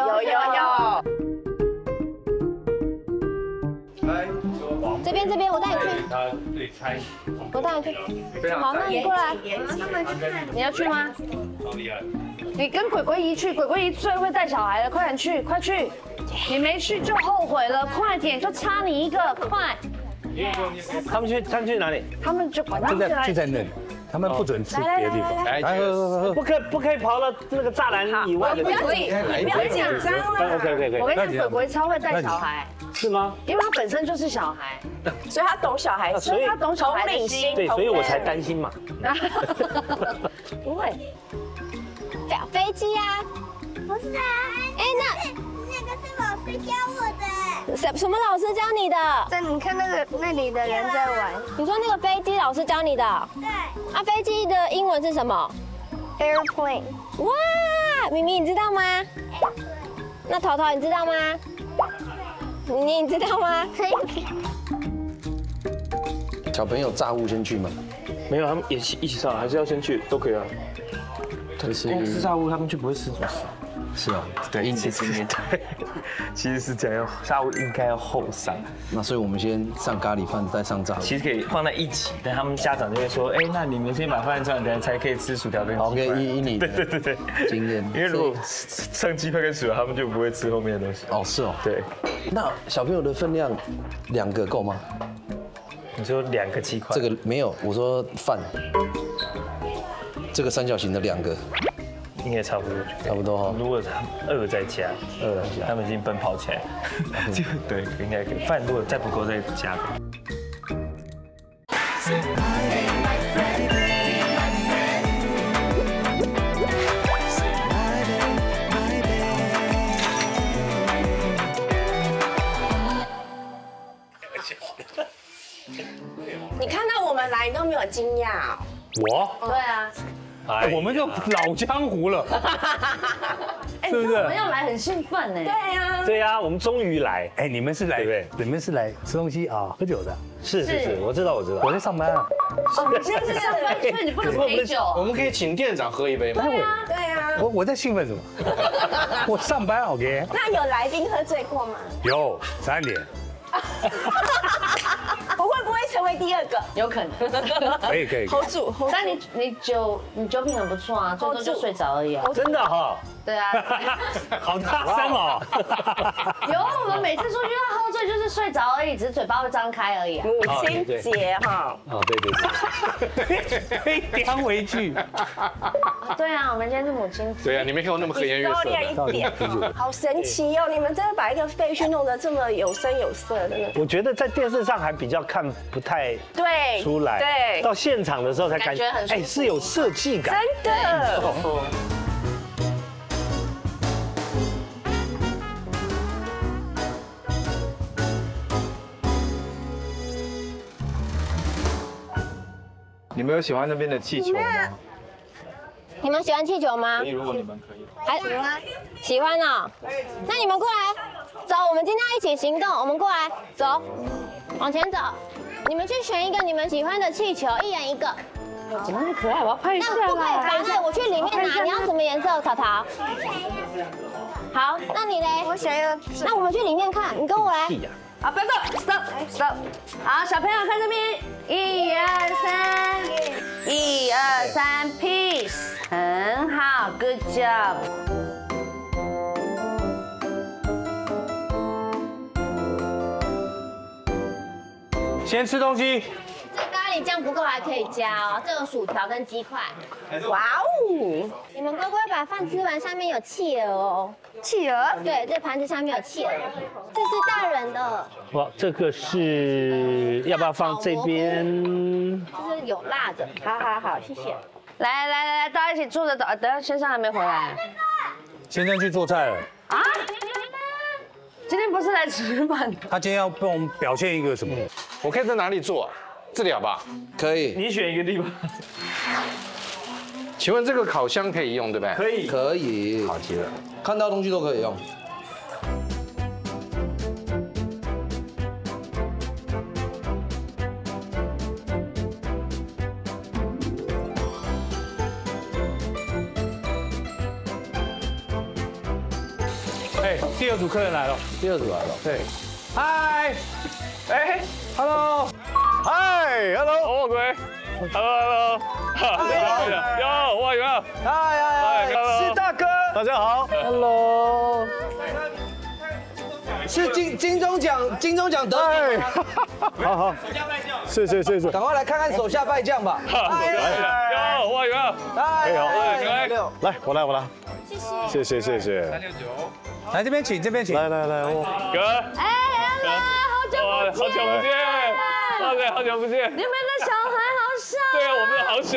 这边，我带你去。我带你去。好，那你过来。你要去吗？好厉害！你跟鬼鬼姨去，鬼鬼姨最会带小孩了，快点去，快去！你没去就后悔了，快点，就差你一个，快！他们去哪里？他们就在那里。 他们不准去别的地方，不可以跑到那个栅栏以外的地方。不要紧张了。OK。我跟你讲，鬼鬼超会带小孩，是吗？因为他本身就是小孩，所以他懂小孩，所以他懂小孩的心。对，所以我才担心嘛。不会，飞机啊，不是啊，哎那个是老师教我的。什么老师教你的？在你看那里的人在玩。你说那个飞机老师教你的？对。 啊，飞机的英文是什么 ？Airplane。哇，咪咪你知道吗？那淘淘你知道吗？你知道吗？小朋友炸物先去吗？没有，他们也一起上，还是要先去，都可以啊。但是吃炸物他们就不会吃主食。是啊，对，其实是这样，炸物应该要后上。那所以我们先上咖喱饭，再上炸物。其实可以放在一起，但他们家长就会说，哎，那你们先把饭上，等才可以吃薯条跟鸡块。OK， 你对，经验。因为如果剩鸡块跟薯条，他们就不会吃后面的东西。哦，是哦，对。那小朋友的分量2个够吗？你说2个鸡块？这个没有，我说饭。这个三角形的2个。 应该差不多哈。如果2再加，他们已经奔跑起来，就对，应该可以。饭如果再不够再加。你看到我们来，你都没有惊讶哦。我？对啊。 我们就老江湖了。是不是？我们要来很兴奋呢。对呀，对呀，我们终于来。哎，你们是来，你们是来吃东西啊，喝酒的。是是是，我知道我知道。我在上班啊。哦，你现在是上班，所以你不能陪酒。我们可以请店长喝一杯吗？对呀，对呀。我在兴奋什么？我上班 OK。那有来宾喝醉过吗？有，3点。 我会不会成为第二个？有可能，可以可以 hold 住。但你酒品很不错啊，最多就睡着而已啊。真的哈？对啊，好大声哦！有啊，我们每次出去要喝醉就是睡着而已，只是嘴巴会张开而已。母亲节哈。哦，对对对，当回去。对啊，我们今天是母亲节。对啊，你没看我那么和颜悦色。收敛一点，好神奇哦！你们真的把一个废墟弄得这么有声有色。 我觉得在电视上还比较看不太对出来，对，到现场的时候才感觉很哎是有设计感，真的。你们有喜欢那边的气球吗？你们喜欢气球吗？如果你们可以，还喜欢？喜欢哦，那你们过来。 走，我们今天要一起行动。我们过来，走，往前走。你们去选一个你们喜欢的气球，一人一个。怎么那么可爱？我要拍一下。那不可以拍，对，我去里面拿。你要什么颜色，淘淘？好，那你嘞？我选一个。那我们去里面看，你跟我来。好，不要动 ，stop stop。好，小朋友看这边，1、2、3，1、2、3 ，peace， 很好 ，good job。 先吃东西。这咖喱酱不够，还可以加哦。这有薯条跟鸡块。哇哦！你们乖乖把饭吃完，下面有企鹅哦。企鹅？对，这盘子下面有企鹅。这是大人的。哇，这个是要不要放这边？就是有辣的。好好好，谢谢。来来来来，大家一起坐着等。等下先生还没回来。先生去做菜了。啊？今天不是来吃饭的。他今天要帮我们表现一个什么？ 我看在哪里坐、啊，这里好不好？可以，你选一个地方。请问这个烤箱可以用对不对？可以，可以。好极了，看到东西都可以用。哎，第二组客人来了，第二组来了，对，嗨，哎。 Hello， 嗨 ，Hello， 我鬼 ，Hello， Hello， 有我有，嗨嗨，是大哥，大家好 ，Hello， 是金钟奖得名，好好，手下败将，是，赶快来看看手下败将吧，有我有，嗨，来我来，谢谢，369，来这边请，来，我哥，哎。 好久不见！你们的小孩好小。对啊，我们好小，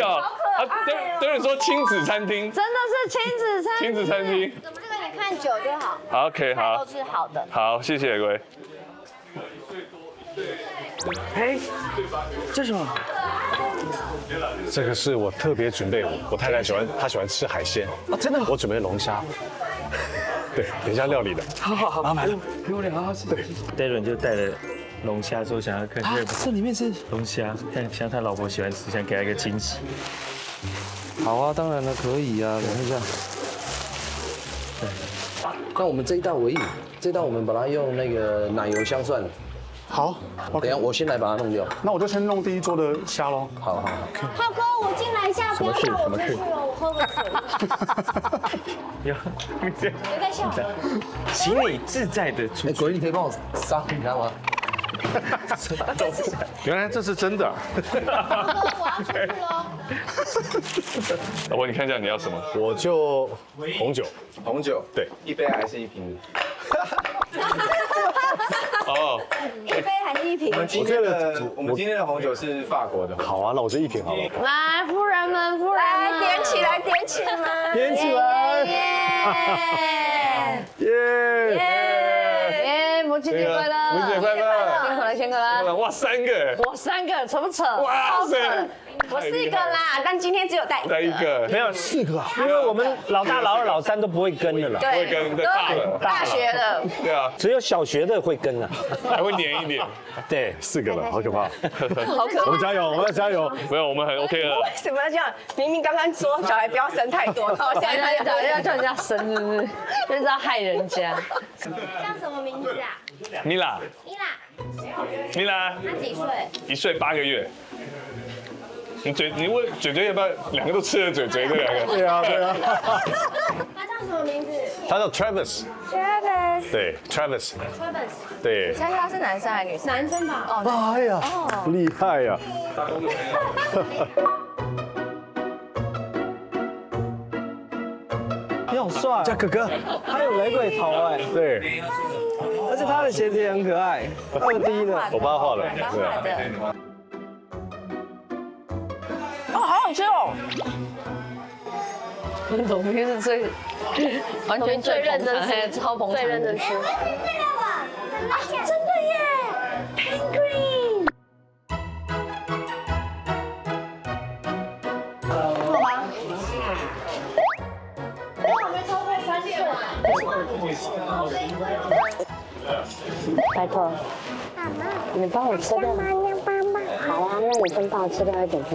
好可爱。等你说亲子餐厅，真的是亲子餐厅。怎么这个你看酒就好。好 ，OK， 好。都是好的。好，谢谢各位。哎，这什么？这个是我特别准备，我太太喜欢，她喜欢吃海鲜。啊，真的？我准备龙虾。 对，等一下料理的。好，麻烦了，给我聊。对，戴伦就带了龙虾，说想要看看这里面是龙虾，但像他老婆喜欢吃，想给他一个惊喜。好啊，当然了，可以啊，等一下。对，那我们这一道为意，这道我们把它用那个奶油香蒜。好，等一下我先来把它弄掉。那我就先弄第一桌的虾喽。好。浩哥，我进来一下，不要叫我出去哦，我喝个水。 别再笑了，请你自在的出。哎，鬼，你可以帮我杀你看吗？原来这是真的。老婆，你看一下你要什么？我就红酒，对，1杯还是1瓶？ 哦，1杯还是1瓶？我们今天的红酒是法国的。好啊，那我就1瓶好了。来，夫人们，点起来！耶！母亲节快乐！母亲节快乐！辛苦了！哇，3个！哇，3个，扯不扯？哇塞！我4个啦，但今天只有带1个，没有4个啊，因为我们老大、老二、老三都不会跟的了，不会跟，都大学了，对啊，只有小学的会跟啊，还会黏一点，对，4个了，好可怕，好可怕，我们加油，我们要加油，没有，我们很 OK 了。为什么要这样？明明刚刚说小孩不要生太多，然后现在要叫人家生，是不是？就是要害人家。叫什么名字啊？米拉，他几岁？1岁8个月。你问嘴嘴要不要？2个都吃了嘴嘴，2个。对啊。他叫什么名字？他叫 Travis。Travis。对 ，Travis。Travis。对。猜他是男生还是女生？男生吧。哦。哎呀，厉害呀！你好帅，叫哥哥。他有玫瑰头哎。对。而且他的鞋子也很可爱，2D 的。我爸画的。对啊。 好吃哦！董斌是最完全最认真吃，超捧场，最认真吃。啊，真的耶 ！Penguin。好吗？我还没超过3岁。拜托，你帮我吃掉吗？好啊，那你先帮我吃掉一点点。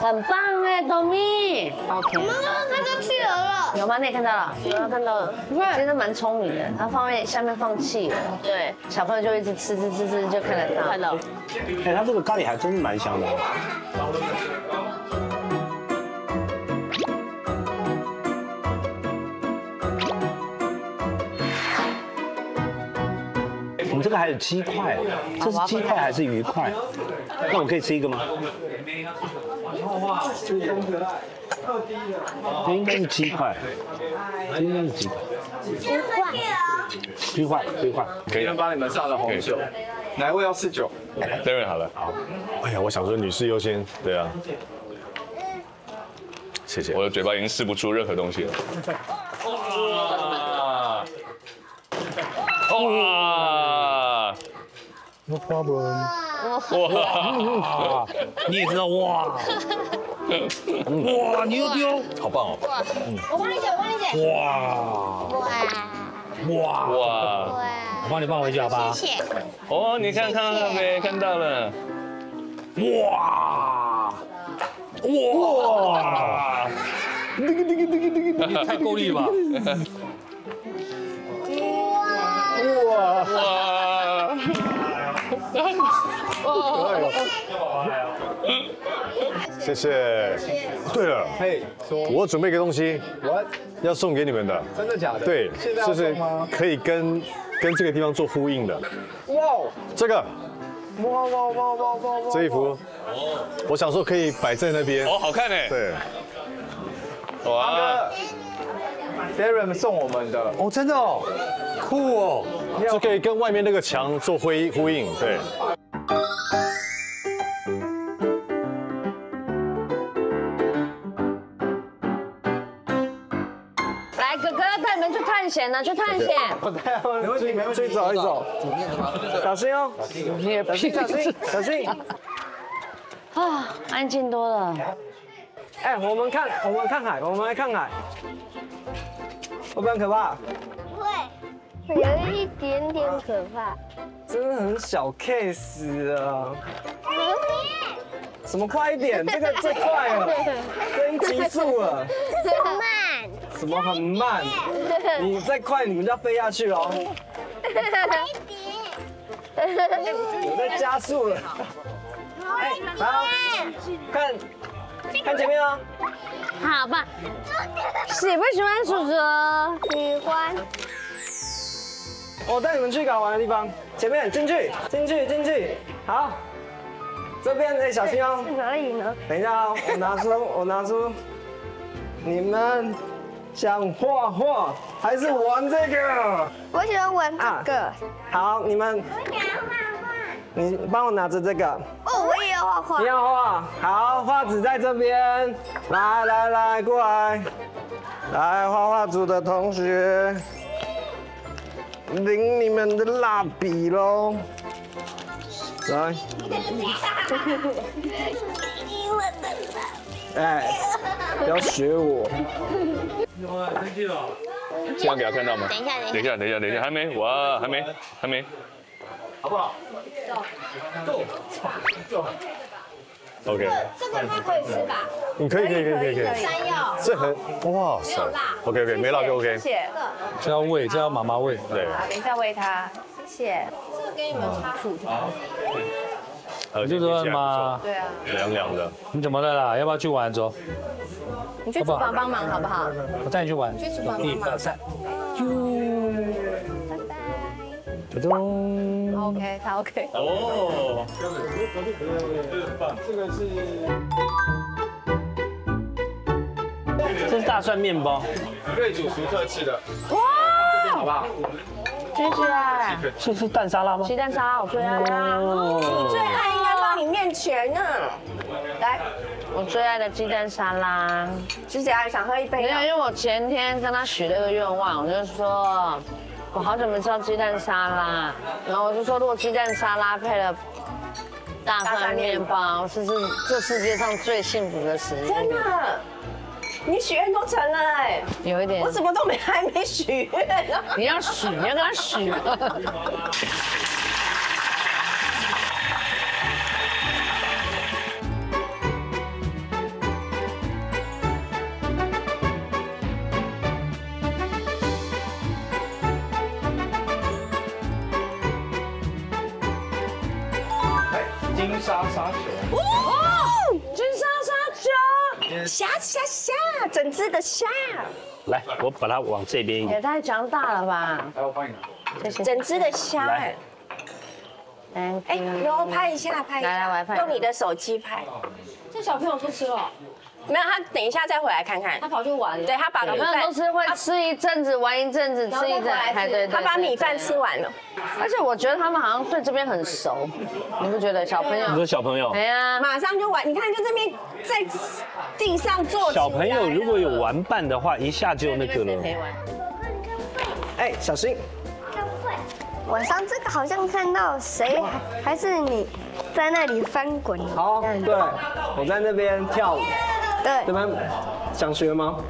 很棒哎，董咪。OK。妈妈看到企鹅了。有吗？那也看到了。看到了。其实蛮聪明的，它放在下面放企鹅。对。小朋友就一直吃，就看得到。看到。哎，它这个咖喱还真是蛮香的。我们这个还有鸡块，这是鸡块还是鱼块？那我可以吃一个吗？ 应该是鸡块，鸡块，可以。先帮你们上了红酒，哪位要试酒？这位好了。好。哎呀，我想说女士优先，对啊。谢谢。我的嘴巴已经试不出任何东西了。哇！ No problem。 哇！你也知道哇！哇！牛丢，好棒哦！我帮你捡，我帮你捡。哇！我帮你放回去好不好？谢谢。哦，你看到没？看到了。哇！那个，太够力了吧？哇！ 谢谢。对了，嘿，我准备一个东西，我要送给你们的。真的假的？对，就是可以跟这个地方做呼应的。哇，这个。哇！这一幅，我想说可以摆在那边。哦，好看哎。对。哇。 Darren 送我们的哦，真的哦，酷哦，就可以跟外面那个墙做呼应，对。 去探险！没问题，去走一走，小心哦！小心！啊，安静多了。哎，我们看海，我们来看海，会不会很可怕？会，有一点点可怕。真的很小 case 啊！什么快一点？这个最快了，这已经极速了。 什么很慢？你再快，你们就要飞下去喽！我在加速了。哎，好，看前面哦。好吧。喜不喜欢叔叔？喜欢。我带你们去好玩的地方，前面进去。好，这边哎，小心哦。哪里呢？等一下哦，我拿出，你们。 想画画还是玩这个？我喜欢玩这个。啊、好，你们。我想要画画。你帮我拿着这个。哦，我也要画画。你要画？好，画纸在这边。来，过来。来，画画组的同学，领你们的蜡笔喽。来。我的爸。哎，不要学我。哇，生气了！这样给他看到吗？等一下，还没，哇，还没，好不好？走。 OK， 这个应该可以吃吧？你可以。山药，这很哇塞 ，OK， 没辣就 OK。谢谢。这要喂，这要妈妈喂。对。等一下喂它，谢谢。这个给你们擦薯条。就这样吗？对啊。凉凉的。你怎么了啦？要不要去玩走？你去厨房帮忙好不好？我带你去玩。去厨房帮忙。1、2、3。拜拜。咚咚。 OK， 他 OK。哦，这个是，这是大蒜面包，瑞主厨特制的。哇，这边好不好？谢谢。这是蛋沙拉吗？鸡蛋沙拉，我最爱。你最爱应该帮你面前呢。来，我最爱的鸡蛋沙拉。姐姐还想喝一杯？没有，因为我前天跟他许了一个愿望，我就说。 我好久没吃到鸡蛋沙拉，然后我就说，如果鸡蛋沙拉配了大蒜面包，这是这世界上最幸福的时间。真的，你许愿都成了哎，有一点，我怎么都没还没许愿呢？你要许，你要跟他许。沙球哦，金沙沙球，虾，整只的虾。来，我把它往这边。也太强大了吧！来，我帮你拿。整只的虾。来，哎，然后拍一下。来，我来拍。用你的手机拍。这小朋友出吃了？没有，他等一下再回来看看。他跑去玩。对，他把米饭都吃，会吃一阵子，玩一阵子，吃一阵子。对，他把米饭吃完了。 而且我觉得他们好像对这边很熟，你不觉得小朋友？你说小朋友？哎呀，马上就玩，你看就这边在地上坐。小朋友如果有玩伴的话，一下就那个了。哎，小心！晚上这个好像看到谁，还是你在那里翻滚？好，对，我在那边跳舞。对，这边想学吗？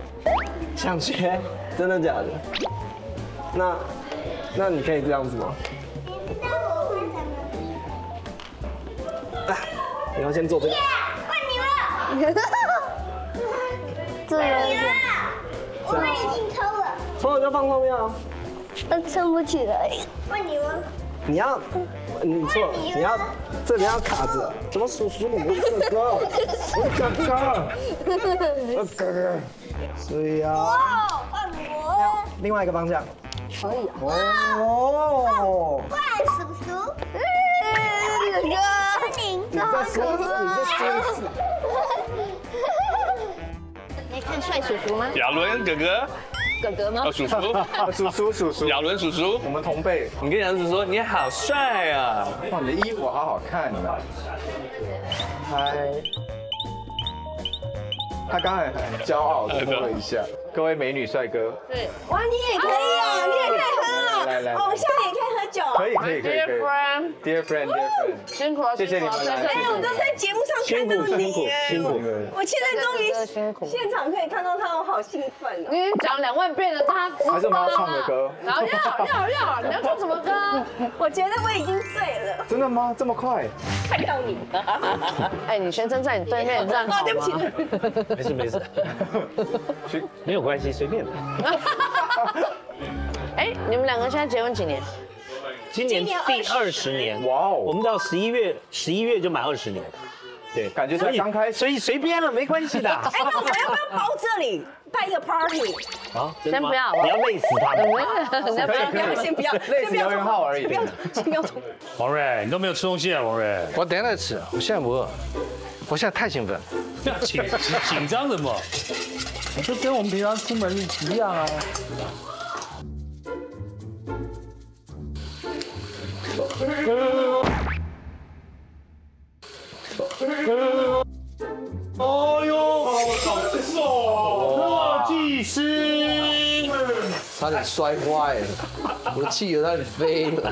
想学？真的假的？那。 那你可以这样子吗？你要先做这个。换你了。换你了。我们已经抽了。抽了就放后面啊。撑不起来。换你了。你要，你错，你要这里要卡着。怎么数你哥哥？我哥哥。我哥哥。所以啊。换我。另外一个方向。 可以哦，怪叔叔，哥哥，你在说，来看帅叔叔吗？亚伦哥哥，哥哥吗？叔叔，亚伦叔叔，我们同辈。你跟亚伦叔叔，你好帅啊！哇，你的衣服好好看啊！嗨，他刚才很骄傲的摸了一下。 各位美女帅哥，对，哇，你也可以啊，你也可以喝啊，来来，偶像也可以喝酒，可以。Dear friend， 谢谢你们，哎，我都在节目上看到你，辛苦，我现在终于现场可以看到他，我好兴奋哦。你已经讲2万遍了，他还是我们要唱的歌，然后要，你要唱什么歌？我觉得我已经醉了。真的吗？这么快？看到你了，哎，你先站在你对面，这样好吗？对不起，没事，没有。 没关系，随便。哎，你们两个现在结婚几年？今年第20年。哇哦！我们到11月就满20年。对，感觉才刚开始，所以随便了，没关系的。哎，那我们要不要包这里办一个 party？ 啊，先不要，你要累死他们。先不要，累死姚元浩而已。先不要。王瑞，你都没有吃东西啊，王瑞。我等下吃，我现在不饿，我现在太兴奋。紧张什么？ 就跟我们平常出门一样啊。哎呦，好瘦！设计师，差点摔坏了，我的汽油差点飞了。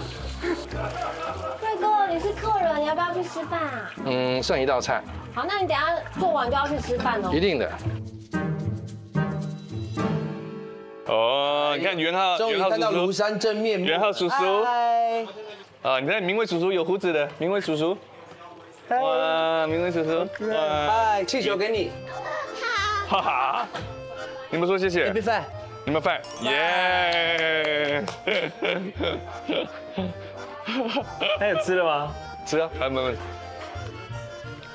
帅哥，你是客饿了，你要不要去吃饭啊？嗯，剩一道菜。好，那你等一下做完就要去吃饭哦。一定的。哦，你看袁浩看到庐山真面目。袁浩叔叔。啊，你看明慧叔叔有胡子的，明慧叔叔。哇，明慧叔叔。哎，气球给你。哈哈。你们说谢谢。预备饭。 你们饭，耶！还有吃了吗？吃啊，还没问。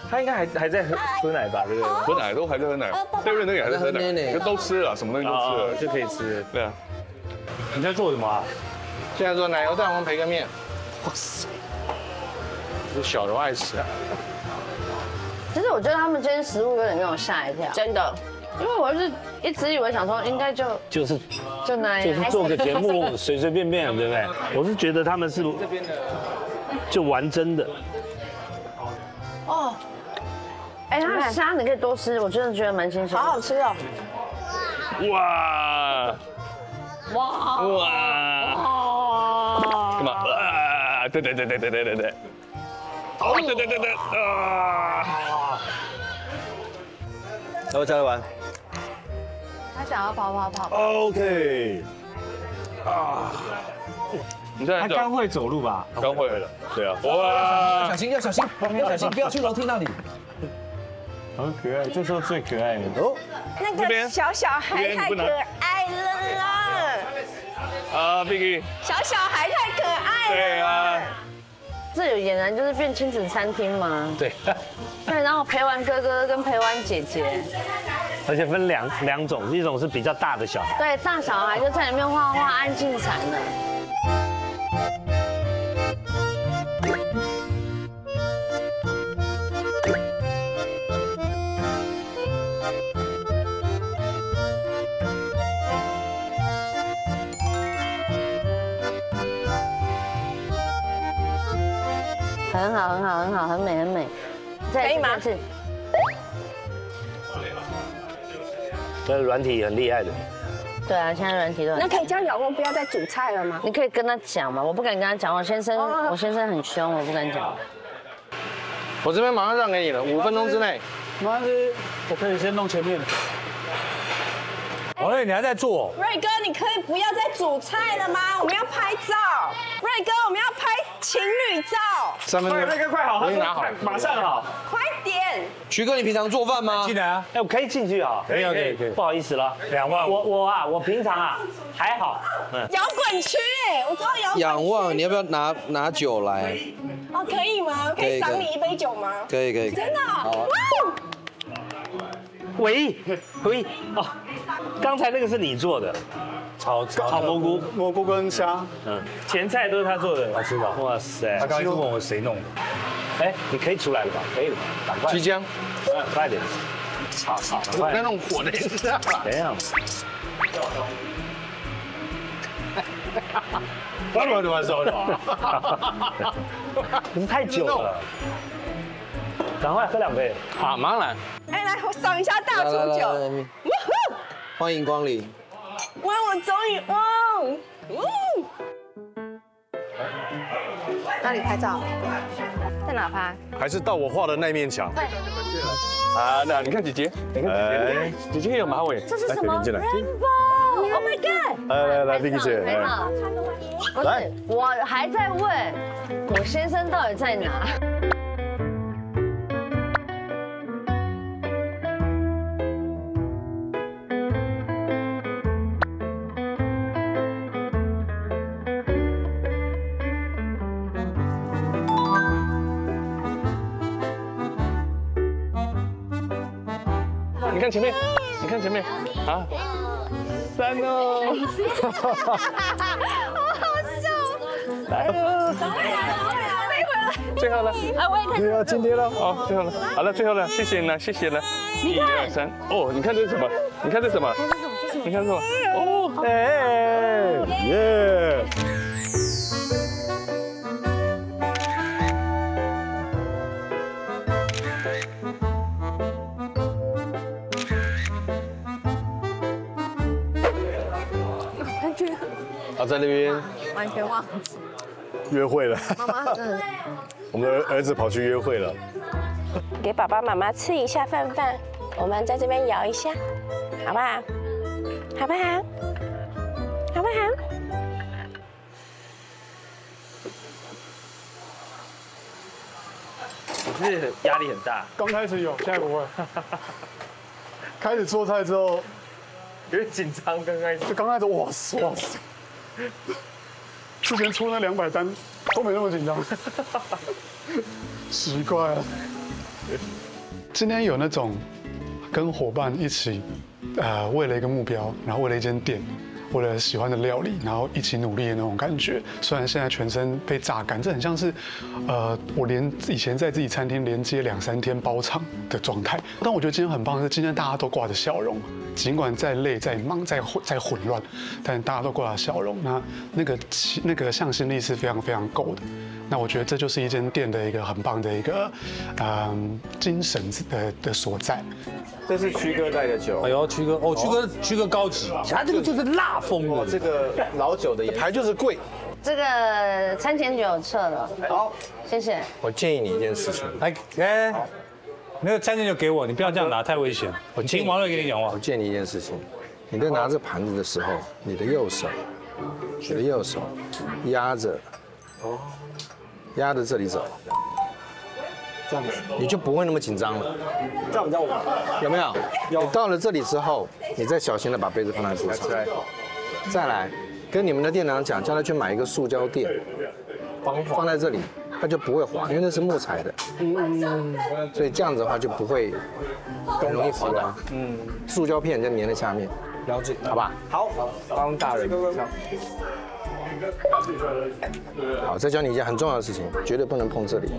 他应该还在喝奶吧？对不对？喝奶都还在喝奶，对面那个还在喝奶，都吃了，什么东西都吃了，就可以吃。对啊。你在做什么啊？现在做奶油蛋黄培根面。哇塞！这小人爱吃啊。其实我觉得他们今天食物有点让我吓一跳，真的。 因为我是一直以为想说应该就那样，就是做个节目随随便便，对不对？我是觉得他们是就玩真的。哦，哎，他的虾你可以多吃，我真的觉得蛮新鲜，好好吃哦。哇哇哇！干嘛？啊！对，好，对啊！来，我教你玩。 他想要跑。OK， 啊，你在？他刚会走路吧？刚会了，对啊。哇，小心要小心，要小心，不要去楼梯那里。很可爱，这时候最可爱的哦。那个小孩太可爱了啦。啊 ，Biggie。小孩太可爱了。对啊。这有俨然就是变亲子餐厅吗？对。对，然后陪玩哥哥跟陪玩姐姐。 而且分两种，一种是比较大的小孩，对，大小孩就在里面画画，安静惨了。很好，很美。可以吗？ 那软体也很厉害的，对啊，现在软体都很厉害。那可以叫你老公不要再煮菜了吗？你可以跟他讲嘛，我不敢跟他讲，我先生很凶，我不敢讲。我这边马上让给你了，5分钟之内。妈的，我可以先弄前面的。哎，你还在做？瑞哥，你可以不要再煮菜了吗？我们要拍照。瑞哥，我们要拍情侣照。3分钟，瑞哥快好，我已经拿好了，马上好。快点。 徐哥，你平常做饭吗？进来啊！哎，我可以进去啊。可以。不好意思了，2万。我平常啊还好。摇滚区哎，我知道摇滚。2万，你要不要拿酒来？哦，可以吗？可以赏你一杯酒吗？可以。真的？好。喂，哦，刚才那个是你做的，炒蘑菇跟虾，嗯，前菜都是他做的，好吃吧？哇塞，他刚才问我谁弄的。 哎，你可以出来了吧？可以了吧？赶快！即将，快点！炒，快！那种火的也是啊。怎样？我你太久了，赶快喝2杯。好，马上来。哎，来，我赏一下大猪酒。哇呼！欢迎光临。哇，我终于哇！哪里拍照？ 在哪拍？还是到我画的那面墙。对。啊，那你看姐姐，姐姐也有马尾。这是什么？进来。Rainbow！Oh my god！ 来，丽姐。你好。不是，我还在问，我先生到底在哪？你看前面，啊，三哦，我好笑，来了，飞回来，最后了，啊，我也看，对啊，今天了，好，最后了，好了，最后了，谢谢了，1、2、3，哦，你看这是什么？你看什么？哦，哎，耶。 在那边完全忘记约会了。妈妈，我们的儿子跑去约会了。给爸爸妈妈吃一下饭饭，我们在这边摇一下，好不好？好不好？好不好？ 是压力很大，刚开始有，现在不会。开始做菜之后，有点紧张。刚开始就刚开始，哇塞哇塞！之前出那200单都没那么紧张，奇怪啊。今天有那种跟伙伴一起，为了一个目标，然后为了一间店，为了喜欢的料理，然后一起努力的那种感觉。虽然现在全身被榨干，这很像是。 我连以前在自己餐厅连接2、3天包场的状态，但我觉得今天很棒的是，今天大家都挂着笑容，尽管再累、再忙、再混乱，但大家都挂着笑容。那个向心力是非常非常够的。那我觉得这就是一间店的一个很棒的一个精神的所在。这是曲哥带的酒，哎呦，曲哥哦，曲哥高级，他这个就是辣风的，这个老酒的牌就是贵。 这个餐前酒撤了，好，谢谢。我建议你一件事情，哎，那个餐前酒给我，你不要这样拿，太危险。我听王乐给你讲话。我建议你一件事情，你在拿着盘子的时候，你的右手压着，哦，压着这里走，这样子，你就不会那么紧张了。这样比较稳，有没有？有。到了这里之后，你再小心的把杯子放在桌上，再来。 跟你们的店长讲，叫他去买一个塑胶垫，放在这里，他就不会滑，因为那是木材的。嗯，所以这样子的话就不会很容易滑倒。嗯，塑胶片就粘在下面，了解，好吧？好，帮大人。好，再教你一件很重要的事情，绝对不能碰这里。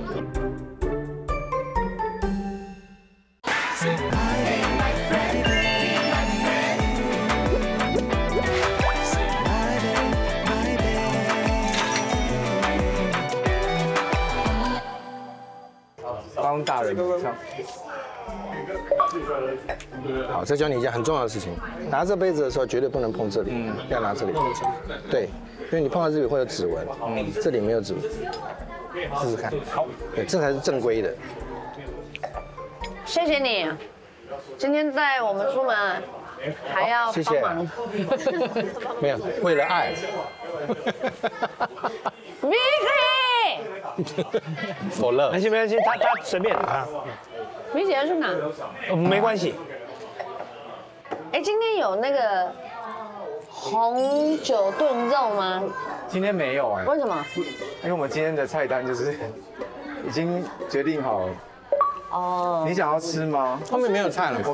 帮大人上。好，再教你一件很重要的事情，拿这杯子的时候绝对不能碰这里，要拿这里。对，因为你碰到这里会有指纹，这里没有指纹，试试看。对，这才是正规的。谢谢你，今天带我们出门还要帮忙。没有，为了爱。否了，没关系，他随便啊。米姐要去哪？没关系。哎，今天有那个红酒炖肉吗？今天没有哎。为什么？因为我们今天的菜单就是已经决定好了。哦。你想要吃吗？后面没有菜了。我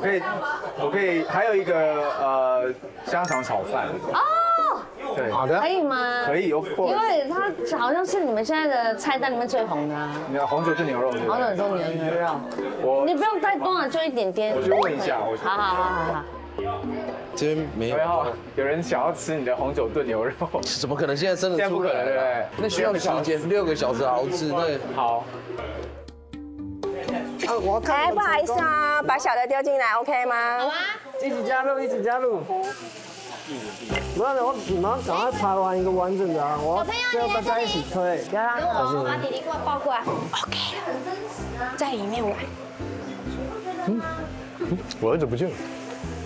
可以，还有一个香肠炒饭。哦。 对，好的，可以吗？可以，有。因为它好像是你们现在的菜单里面最红的啊。你的红酒炖牛肉，红酒炖牛肉。我，你不用太多了，就一点点。我去问一下，我。好好好好。这边没有，有人想要吃你的红酒炖牛肉，怎么可能？现在真的出来了，对，那需要时间，6个小时熬制。那好。啊，我看。哎，不好意思啊，把小的丢进来 ，OK 吗？好啊。一起加入，一起加入。 不要的，我马上赶快拍完一个完整的啊！我最后大家一起吹，不要让我把弟弟给我抱过来。OK， 在里面玩。嗯，我儿子不见了。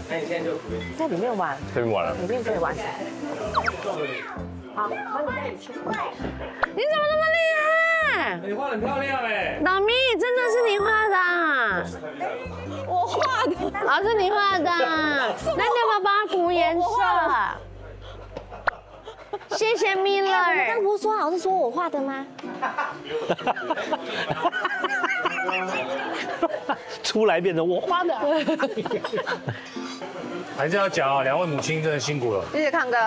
那你现在就在里面玩。在里面玩了。里面可以玩。好，把你带你去。你怎么那么厉害？你画得很漂亮哎。老咪，真的是你画的。 我画的，老师你画的，那你要不要帮他涂颜色？谢谢米勒。你刚不是说老师说我画的吗？出来变成我画的。还是要讲啊，两位母亲真的辛苦了。谢谢康哥。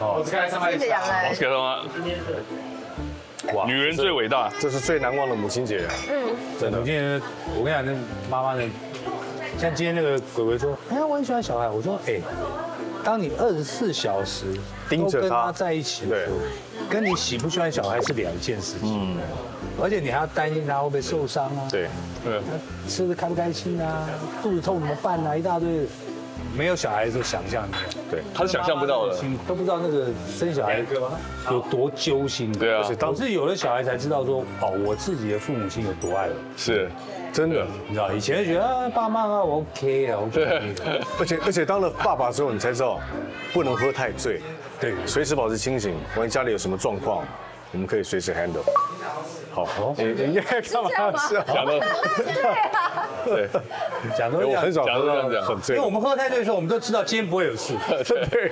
哦，谢谢杨磊。我觉得吗？ 女人最伟大，这是最难忘的母亲节。嗯，真的。母亲节，我跟你讲，那妈妈的，像今天那个鬼鬼说，哎，我很喜欢小孩。我说，哎，当你24小时盯着他在一起，对，跟你喜不喜欢小孩是2件事情。嗯，而且你还要担心他会不会受伤啊？对，对，吃的开不开心啊？肚子痛怎么办啊？一大堆，没有小孩的时候想象你，对，他是想象不到的，都不知道那个生小孩有多揪心。对啊，导致有了小孩才知道说，哦，我自己的父母亲有多爱我。是，真的，你知道，以前觉得啊，爸妈啊，我 OK 啊 ，OK。而且当了爸爸之后，你才知道不能喝太醉，对，随时保持清醒，万一家里有什么状况。 我们可以随时 handle。好，你在干嘛？是讲的，对，讲的我很少讲到这样讲，因为我们喝太醉的时候，我们都知道今天不会有事。对，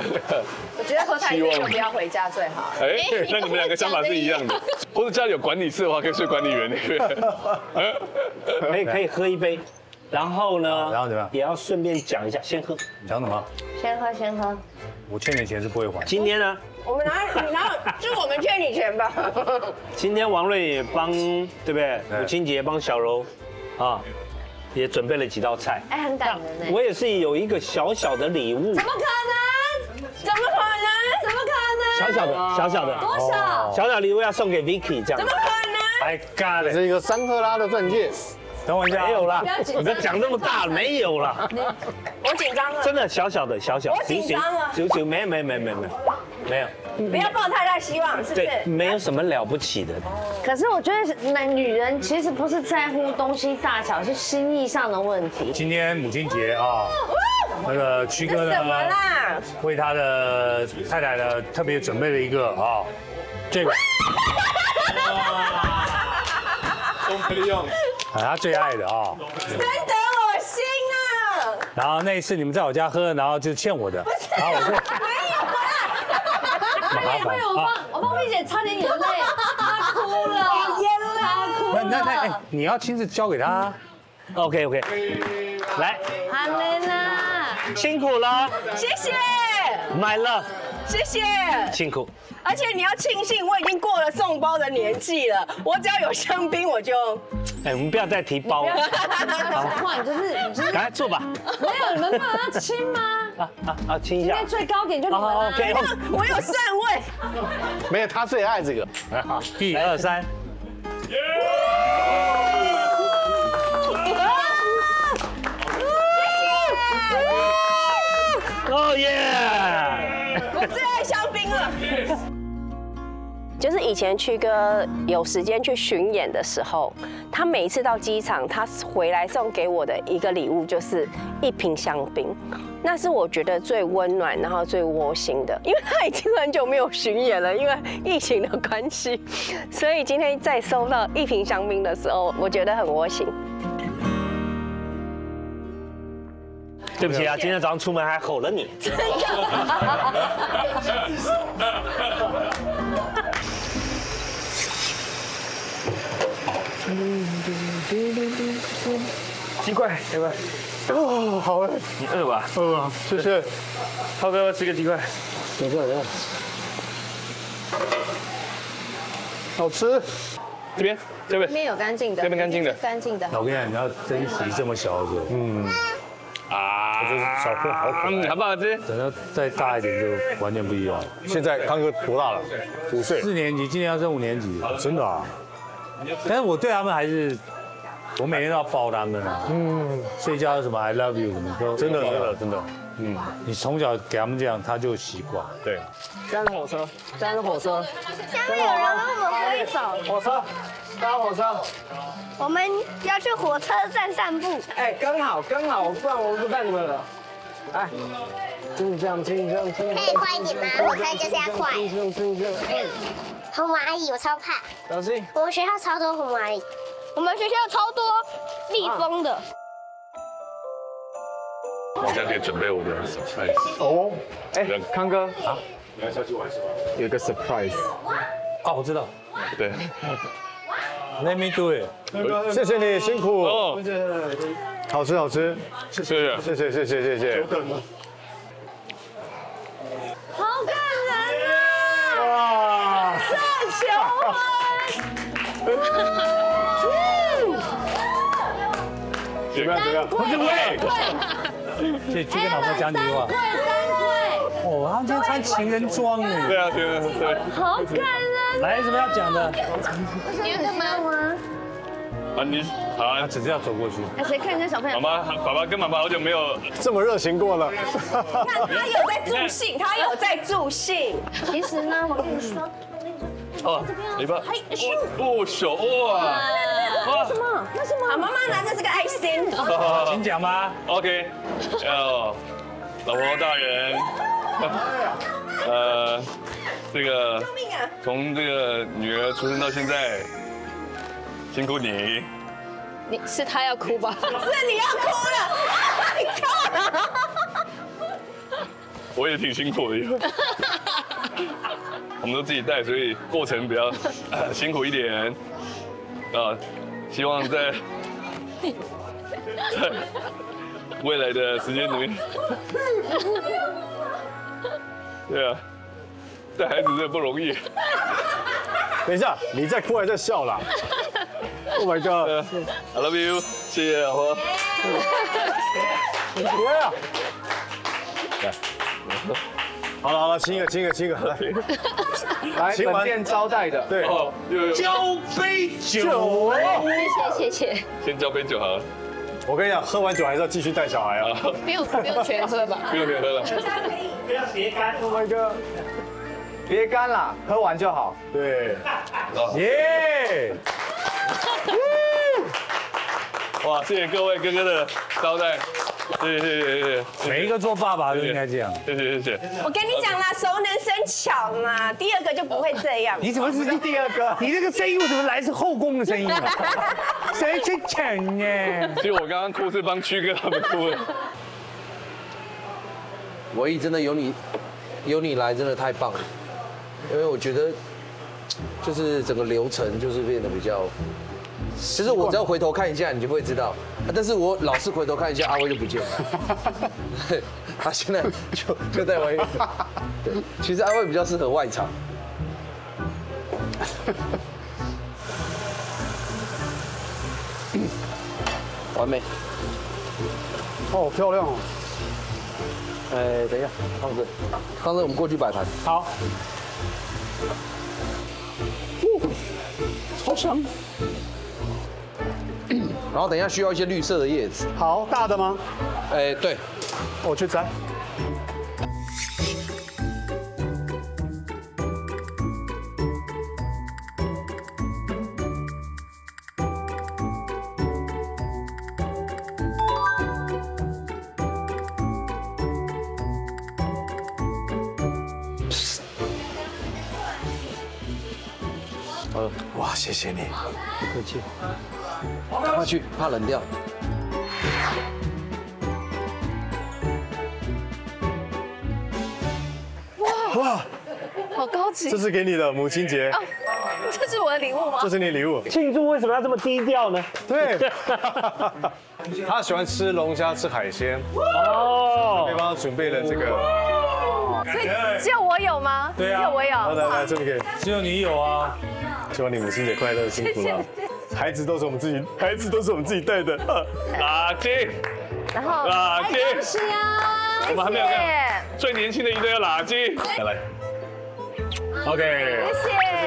我觉得喝太醉就不要回家最好。哎，那你们两个想法是一样的。或者家里有管理室的话，可以睡管理员那边。可以喝一杯，然后呢？然后怎么样？也要顺便讲一下，先喝。讲什么？先喝。我欠你钱是不会还。今天呢？ 我们你拿，就是我们欠你钱吧。今天王瑞也帮，对不对？母亲节帮小柔，啊，也准备了几道菜。哎，很感人哎。我也是有一个小小的礼物。怎么可能？怎么可能？小小的，多少？小小礼物要送给 Vicky 这样。怎么可能 ？My God， 这是一个三克拉的钻戒。等我一下，没有啦，你这讲那么大，没有啦。我紧张了。真的小小的。我紧张了。九，没有，不要抱太大希望，是不是？没有什么了不起的。可是我觉得，女人其实不是在乎东西大小，是心意上的问题。今天母亲节啊，那个曲哥呢，为他的太太呢特别准备了一个啊，这个，都可以用。 他最爱的啊，深得我心啊！然后那一次你们在我家喝，然后就欠我的，然后我说没有啦，没有，我帮薇姐擦点眼泪，她哭了，她哭了。那你要亲自交给她 ，OK， 来，阿妹呢？辛苦了，谢谢 ，My love， 谢谢，辛苦。 而且你要庆幸，我已经过了送包的年纪了。我只要有香槟，我就……哎，我们不要再提包了。换就是，赶快坐吧。没有，你们不能要亲吗？亲一下。今天最高点就你们了。我有上位。没有，他最爱这个。1、2、3。哦耶！我最爱香槟了。 就是以前曲哥有时间去巡演的时候，他每一次到机场，他回来送给我的一个礼物就是一瓶香槟，那是我觉得最温暖，然后最窝心的，因为他已经很久没有巡演了，因为疫情的关系，所以今天再收到一瓶香槟的时候，我觉得很窝心。 对不起啊，今天早上出门还吼了你。真的。鸡块，要不要？哦，好啊。你饿吧？饿啊，谢谢。浩哥，要吃个鸡块。等一下。好吃。 这边。这边有干净的。这边干净的。我跟你讲，你要珍惜这么小的。嗯。 啊，这是小朋友好可爱，好不好吃？等到再大一点就完全不一样了。现在康哥多大了？5岁，4年级，今年要升5年级。真的啊？但是我对他们还是，我每天都要抱他们啊。嗯，睡觉什么 I love you 什么都。真的。嗯，你从小给他们这样，他就习惯。对。加入火车。下面有人问我会走。火车。 搭火车，我们要去火车站散步。哎，刚好，不然我不带你们了。哎，这样。可以快一点吗？火车就是要快。红蚂蚁，我超怕。小心。我们学校超多红蚂蚁，我们学校超多蜜蜂的。我现在可以准备我的 surprise。哦，哎，康哥啊，你要下去玩是吗？有个 surprise。哦，我知道。对。 Let me do it。谢谢你，辛苦。哦，好吃，谢谢。好感人啊！哇，这球拍！怎么样？不是喂！这曲哥老婆讲你话。哦，他们今天穿情人装哎。对。好感人。 来，什么要讲的？你要干嘛？啊，你好，他直接要走过去。而且看一下小朋友，妈妈、爸爸跟妈妈好久没有这么热情过了。那他有在助兴，他有在助兴。其实呢，我跟你说，哦，你吧，哦，手哇，那什么？那什么？妈妈拿着这个爱心，请讲吧。OK， 老婆大人，这个从这个女儿出生到现在。 辛苦你，你是他要哭吧？是你要哭了，你够了。我也挺辛苦的，我们都自己带，所以过程比较辛苦一点。啊，希望在未来的时间里面，对啊，带孩子真的不容易。等一下，你在哭还在笑啦？ Oh my god! I love you. 谢谢老婆。Yeah. 来，好了好了，亲一个，亲一个，亲一个，来，来，本店招待的，对，交杯酒。谢谢谢谢。先交杯酒好了。我跟你讲，喝完酒还是要继续带小孩啊。不用全喝吧。不用喝了。不要别干。Oh my god! 别干啦，喝完就好。对。耶。 哇！谢谢各位哥哥的招待，谢谢。每一个做爸爸都应该这样，谢谢。我跟你讲啦，熟能生巧嘛，第二个就不会这样。你怎么是第二个？你这个声音为什么来自后宫的声音啊？谁去抢耶？其实我刚刚哭是帮曲哥他们哭的。唯一真的有你来真的太棒了，因为我觉得就是整个流程就是变得比较。 其实我只要回头看一下，你就会知道。但是我老是回头看一下，阿威就不见了。他现在就在外面。对，其实阿威比较适合外场。完美。哦，漂亮哦。哎，等一下，康哥，我们过去摆盘。好。好香。 然后等一下需要一些绿色的叶子。好大的吗？哎，对，我去摘。哇，谢谢你，不客气。 赶快去，怕冷掉。哇，好高级！这是给你的母亲节。哦，这是我的礼物吗？这是你礼物。庆祝为什么要这么低调呢？对，他喜欢吃龙虾，吃海鲜。哦，对方准备了这个。 所以只有我有吗？对啊，只有我有。来，这边给，只有你有啊！希望你母亲节快乐，辛苦了。孩子都是我们自己带的。垃圾。然后垃圾。是啊。我们还没有看最年轻的一对垃圾。来。OK。谢谢。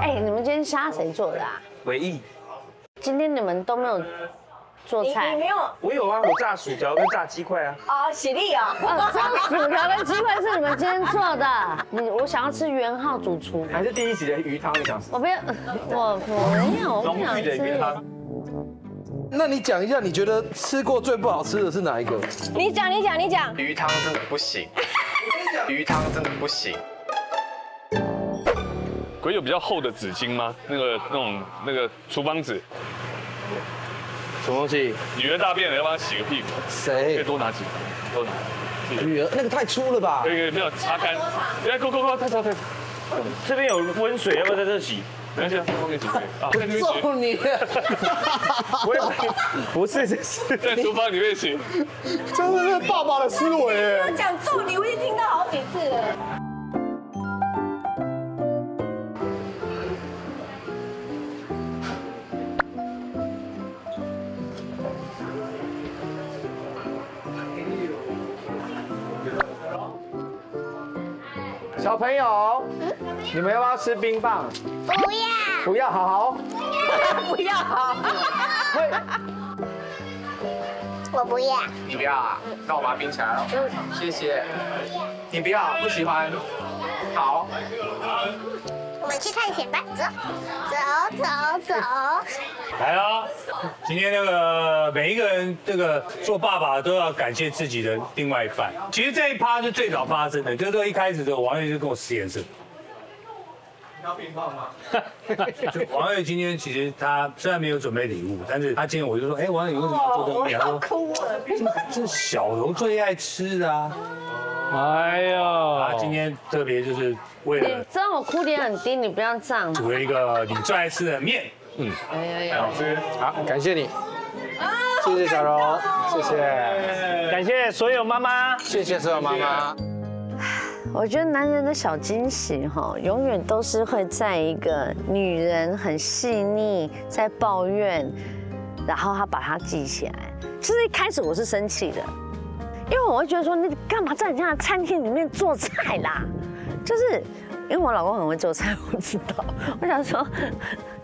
哎，你们今天虾谁做的啊？唯一。今天你们都没有。 做菜你没有，我有啊，我炸薯条跟炸鸡块啊。哦，喜力啊，炸薯条跟鸡块是你们今天做的。我想要吃元昊主厨，还是第一集的鱼汤你想吃？我不想吃。那你讲一下，你觉得吃过最不好吃的是哪一个？你讲。鱼汤真的不行，鬼有比较厚的纸巾吗？那种厨房纸。 什么东西？女儿大便了，要帮她洗个屁股。谁？可以多拿几个，多拿。女儿那个太粗了吧？可以，没有擦干。来，快，太。这边有温水，要不要在这洗？没事，后面洗。我揍你！不是，在厨房里面洗。真的是爸爸的思维耶！我讲揍你，我已经听到好几次了。小朋友，你们要不要吃冰棒？不要。不要，好好。不要，好。我不要。你不要啊？那我把冰起来了。谢谢。你不要，不喜欢。好。我们去探险吧，走，走，走，走。来了，今天那个每一个人，这个做爸爸都要感谢自己的另外一半。其实这一趴是最早发生的，就是说一开始的王月就跟我使眼色。你要冰棒吗？王月今天其实他虽然没有准备礼物，但是他今天我就说，哎，王月你为什么要做这个？他说，哭了，这小柔最爱吃的啊。 哎呦！他今天特别就是为了，你知道我哭点很低，你不要这样。煮了一个你最爱吃的面，嗯，哎好吃。好，感谢你，谢谢小柔，谢谢，感谢所有妈妈，谢谢所有妈妈。我觉得男人的小惊喜哈，永远都是会在一个女人很细腻，在抱怨，然后他把它记起来。其实一开始我是生气的。 因为我会觉得说，你干嘛在人家的餐厅里面做菜啦？就是因为我老公很会做菜，我知道。我想说，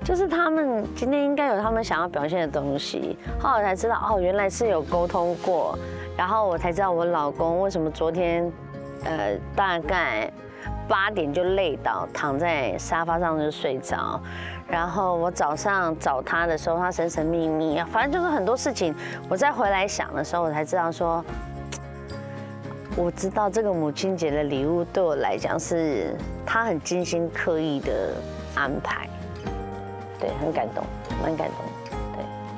就是他们今天应该有他们想要表现的东西。后来才知道，哦，原来是有沟通过。然后我才知道我老公为什么昨天，大概8点就累倒，躺在沙发上就睡着。然后我早上找他的时候，他神神秘秘啊，反正就是很多事情。我再回来想的时候，我才知道说。 我知道这个母亲节的礼物对我来讲是她很精心刻意的安排，对，很感动，蛮感动，对，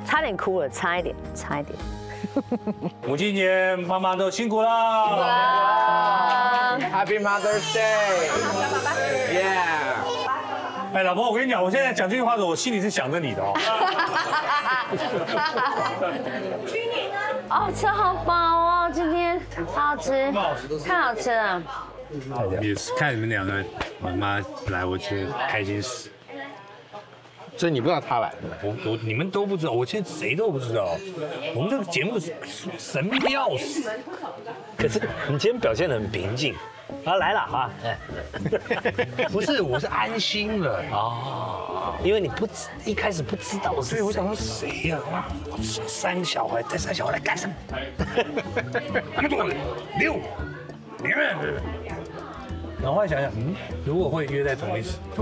差点哭了，差一点，差一点。母亲节，妈妈都辛苦啦，辛苦啦 ，Happy Mother's Day， yeah。哎，老婆，我跟你讲，我现在讲这句话的时候，我心里是想着你的哦。哦，吃好饱哦，今天好吃，太好吃了。也是看你们两个，我妈来，我觉得开心死。所以你不知道她来的，你们都不知道，我现在谁都不知道。我们这个节目神秘的要死。可是你今天表现得很平静。啊，来了啊！不是，我是安心了哦，因为你不一开始不知道，所以我想说谁呀？生小孩，再生小孩来干什么？6、9。然后后来想想，嗯，如果会约在同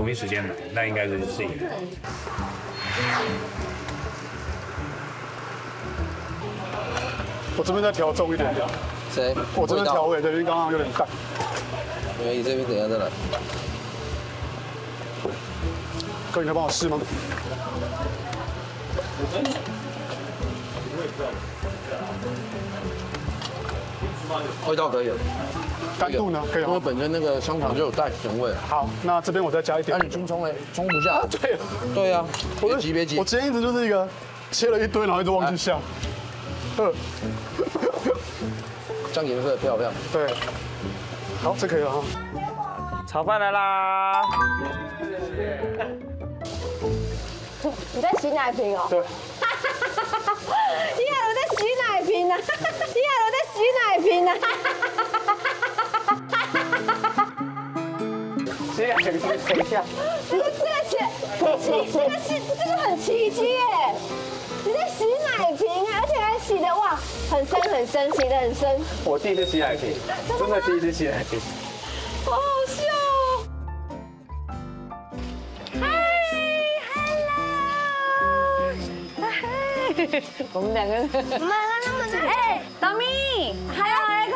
一时间来，那应该是自己的。我这边再调重一点点。 谁？我这边调味，对，因为刚刚有点淡。没有，这边等一下再来。哥，你能帮我试吗？味道可以。干度呢？可以。因为本身那个香肠就有带甜味。好，那这边我再加一点。那你冲冲嘞，冲不下。对。对啊，别急别急。我今天一直就是一个切了一堆，然后一直忘记下。酱颜色漂亮，对，好，这可以了哈。炒饭来啦！你在洗奶瓶哦？对。你看我在洗奶瓶呢，你看我在洗奶瓶呢。洗奶瓶，等一下。这个很奇迹耶！你在洗奶瓶啊，而且还洗的哇！ 很深很深，洗得很深。我第一次洗奶瓶，真的第一次洗奶瓶，好好笑哦！嗨 ，hello， 我们两个人，我们那么大，哎，导咪，还有还可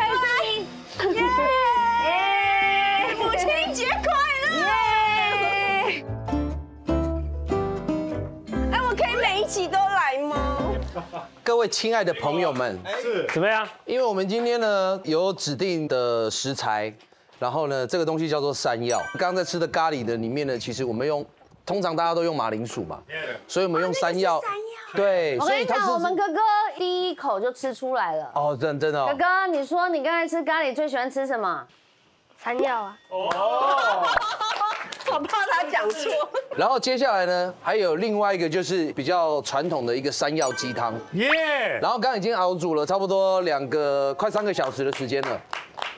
以，耶，母亲节快乐！哎，我可以每一集都来吗？ 各位亲爱的朋友们，是怎么样？因为我们今天呢有指定的食材，然后呢这个东西叫做山药。刚刚在吃的咖喱的里面呢，其实我们用，通常大家都用马铃薯嘛，所以我们用山药。对，我跟你讲，我们哥哥第一口就吃出来了。哦，真的。哥哥，你说你刚才吃咖喱最喜欢吃什么？山药啊。哦。 我怕他讲错。然后接下来呢，还有另外一个就是比较传统的一个山药鸡汤，耶。然后刚刚已经熬煮了差不多2个快3个小时的时间了，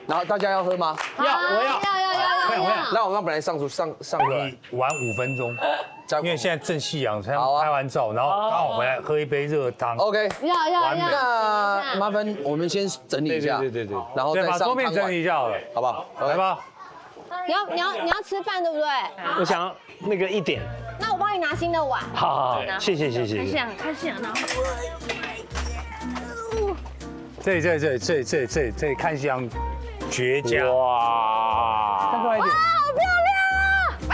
然后大家要喝吗？要，我要。要。那我们本来上课你玩5分钟，因为现在正夕阳，才拍完照，然后刚好回来喝一杯热汤。OK， 要。那麻烦我们先整理一下，对，然后再把桌面整理一下好了，好不好？来吧。你要吃饭对不对？我想那个1点。那我帮你拿新的碗。好，谢谢。看夕阳，然后。 这里看夕阳，绝佳！哇，再过来一点！哇，好漂亮啊！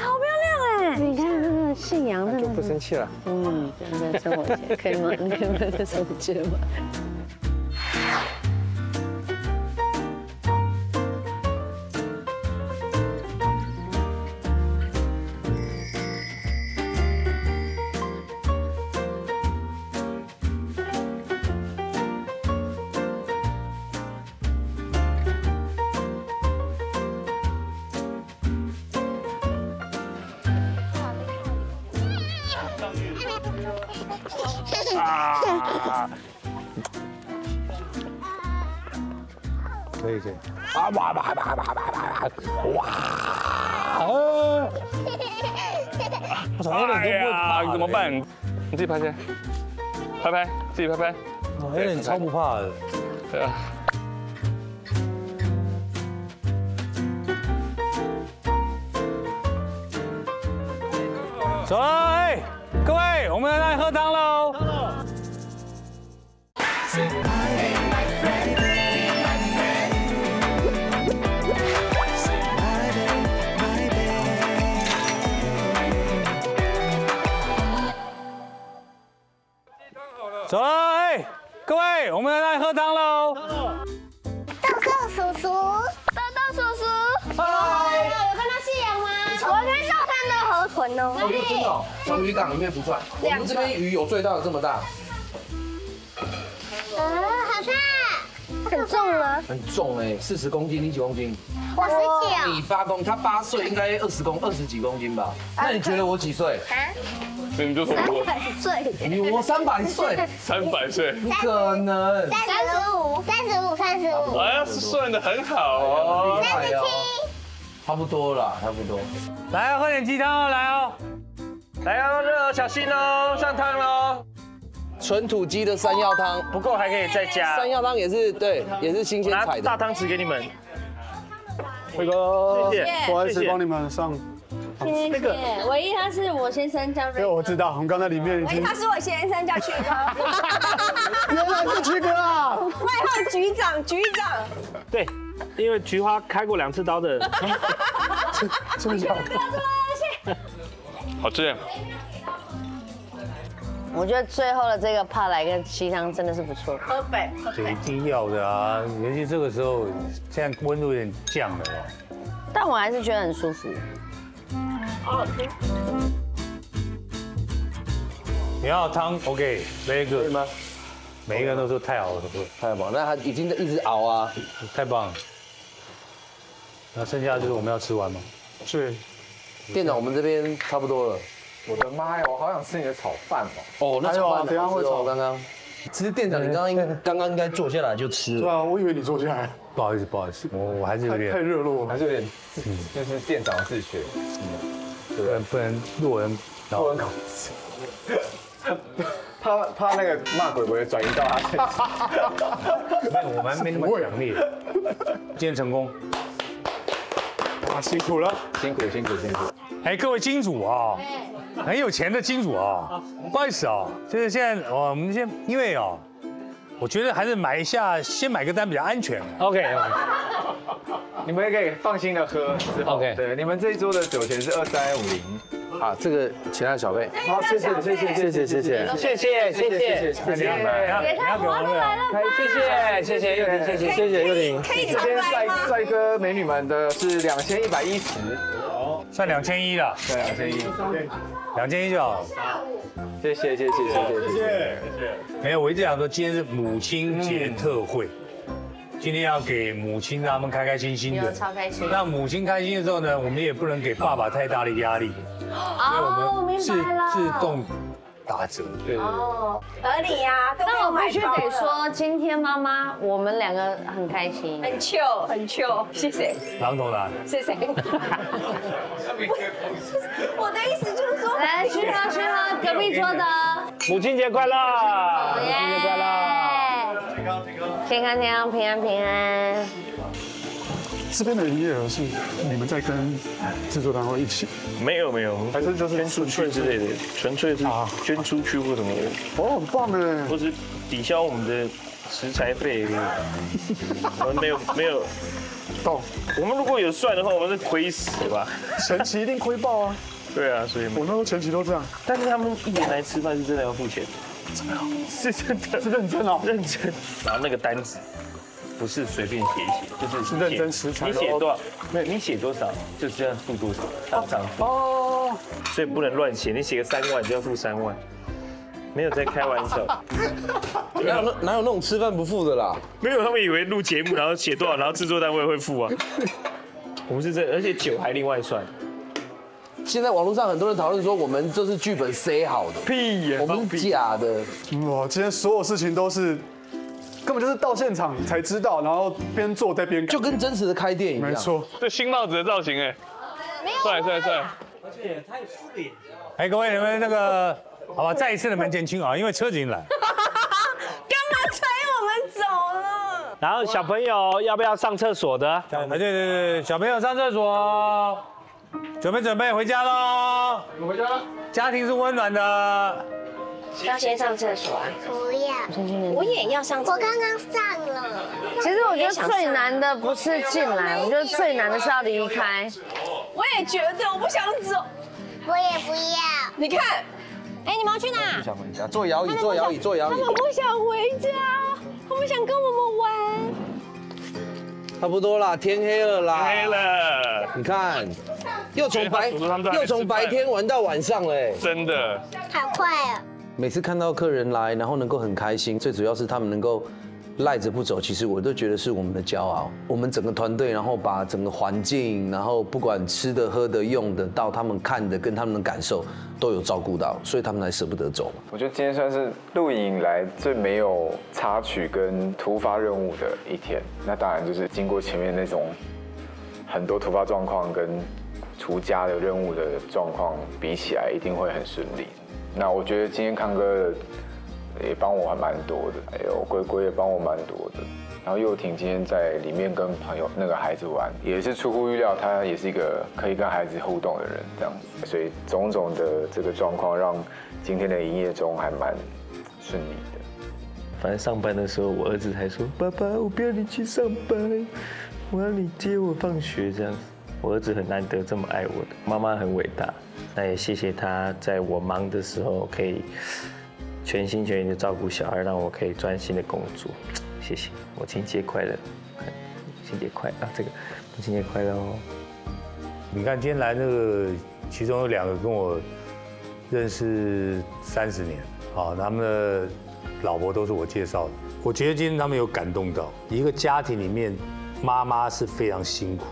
好漂亮哎！你看那个夕阳，真的不生气了。嗯，真的生我节可以吗？你可以不要生我节吗？可以，啊哇！我怎么都不会爬，你怎么办？你自己自己拍拍。黑人你超不怕的。对啊。走啊！哎，各位，我们来喝汤喽。走了，哎，各位，我们来喝汤喽！豆豆叔叔，嗨！有看到夕阳吗？我没有看到河豚哦。我没有真的，从渔港里面不算，我们这边鱼有最大的这么大。啊，好大！很重吗？很重哎，40公斤，你几公斤？我19。你8公，他8岁，应该20几公斤吧？那你觉得我几岁？啊？ 所以你就说我300岁，你我300岁，300岁，不可能，35，哎，是算得很好哦，37，差不多啦，差不多。来，喝点鸡汤哦，来哦，来哦，热哦，小心哦，上汤喽。纯土鸡的山药汤不够，还可以再加。山药汤也是对，也是新鲜采的。大汤匙给你们，辉哥，谢谢，我还是帮你们上。 那个唯一他是我先生叫，对，我知道，我们刚才里面唯一他是我先生叫曲哥，原来是曲哥啊，外号局长，对，因为菊花开过2次刀的，真的，好吃。我觉得最后的这个泡来跟鸡汤真的是不错，河北一定要的啊，尤其这个时候，现在温度有点降了，但我还是觉得很舒服。 好好吃。你要汤 ，OK， 每一个吗？每一个都说太好了，太棒。那他已经一直熬啊，太棒了。那剩下就是我们要吃完吗？是。店长，我们这边差不多了。我的妈呀，我好想吃你的炒饭哦。哦，那炒饭等下会炒。刚刚，其实店长，你刚刚应该坐下来就吃了。对啊，我以为你坐下来。 不好意思，我还是有点太热络，还是有点，就是店长自学，对，不能落人口实，怕那个骂鬼鬼转移到他身上，没有，我们没那么强烈，今天成功，哇，辛苦了，辛苦，哎，各位金主啊，很有钱的金主啊，不好意思啊，就是现在我们先因为啊。 我觉得还是买一下，先买个单比较安全。OK， 你们可以放心的喝。OK， 对，你们这一桌的酒钱是2350。啊，这个请他小费。好，谢谢。你要给我们。谢谢佑廷。今天帅哥美女们的是2110。哦，算2100了。对，2100就好。 谢谢。没有，我一直想说，今天是母亲节特惠，今天要给母亲让他们开开心心的，超开心。让母亲开心的时候呢，我们也不能给爸爸太大的压力，所以我们自动打折。对哦，合理呀。那我必须得说，今天妈妈我们两个很开心，很 chill， 很 chill， 谢谢。狼头狼，谢谢。我的意思就是说，来去喝去喝隔壁桌的。母亲节快乐！母亲节快乐！健康健康，平安平安。 这边的营业额是你们在跟制作单位一起？没有没有，还是就是捐出去之类的，纯粹是捐出去或什么的。哦，很棒哎！或是抵消我们的食材费。我们没有没有。懂。我们如果有算的话，我们是亏死吧？前期一定亏爆啊！对啊，所以我那时候前期都这样。但是他们一年来吃饭是真的要付钱，真的是真的，是认真哦，认真。然后那个单子。 不是随便写一写，就是认真实操。你写多少？没有，你写多少就是要付多少，当场付。哦，所以不能乱写，你写个3万就要付3万，没有在开玩笑。哪有那种吃饭不付的啦？没有，他们以为录节目然后写多少，然后制作单位会付啊。我们是这，而且酒还另外算。 现在网络上很多人讨论说，我们这是剧本塞好的，屁，我们是假的。哇，今天所有事情都是。 根本就是到现场才知道，然后边做在边，就跟真实的开电影一样。没错，这新帽子的造型哎，帅帅帅！而且他有四个眼睛。哎，各位你们那个，好吧，再一次的门前清啊，因为车子已经来。干嘛催我们走了？然后小朋友要不要上厕所的？对对对，小朋友上厕所，准备准备回家喽。回家。家庭是温暖的。 要先上厕所啊！不要，我也要上。我刚刚上了。其实我觉得最难的不是进来，我觉得最难的是要离开。我也觉得，我不想走。我也不要。你看，哎，你们要去哪？不想回家，坐摇椅，坐摇椅，坐摇椅。他们不想回家，他们想跟我们玩。差不多啦，天黑了啦。天黑了。你看，又从白天玩到晚上了，哎，真的，好快啊！ 每次看到客人来，然后能够很开心，最主要是他们能够赖着不走，其实我都觉得是我们的骄傲。我们整个团队，然后把整个环境，然后不管吃的、喝的、用的，到他们看的跟他们的感受都有照顾到，所以他们才舍不得走。我觉得今天算是录影以来最没有插曲跟突发任务的一天。那当然就是经过前面那种很多突发状况跟除家的任务的状况比起来，一定会很顺利。 那我觉得今天康哥也帮我还蛮多的，还有龟龟也帮我蛮多的。然后佑廷今天在里面跟朋友那个孩子玩，也是出乎预料，他也是一个可以跟孩子互动的人，这样子。所以种种的这个状况，让今天的营业中还蛮顺利的。反正上班的时候，我儿子还说：“爸爸，我不要你去上班，我要你接我放学。”这样子，我儿子很难得这么爱我的，妈妈很伟大。 那也谢谢他，在我忙的时候可以全心全意的照顾小孩，让我可以专心的工作。谢谢，母亲节快乐！母亲节快乐！这个母亲节快乐哦！你看今天来那个，其中有2个跟我认识30年，啊，他们的老婆都是我介绍的。我觉得今天他们有感动到，一个家庭里面，妈妈是非常辛苦，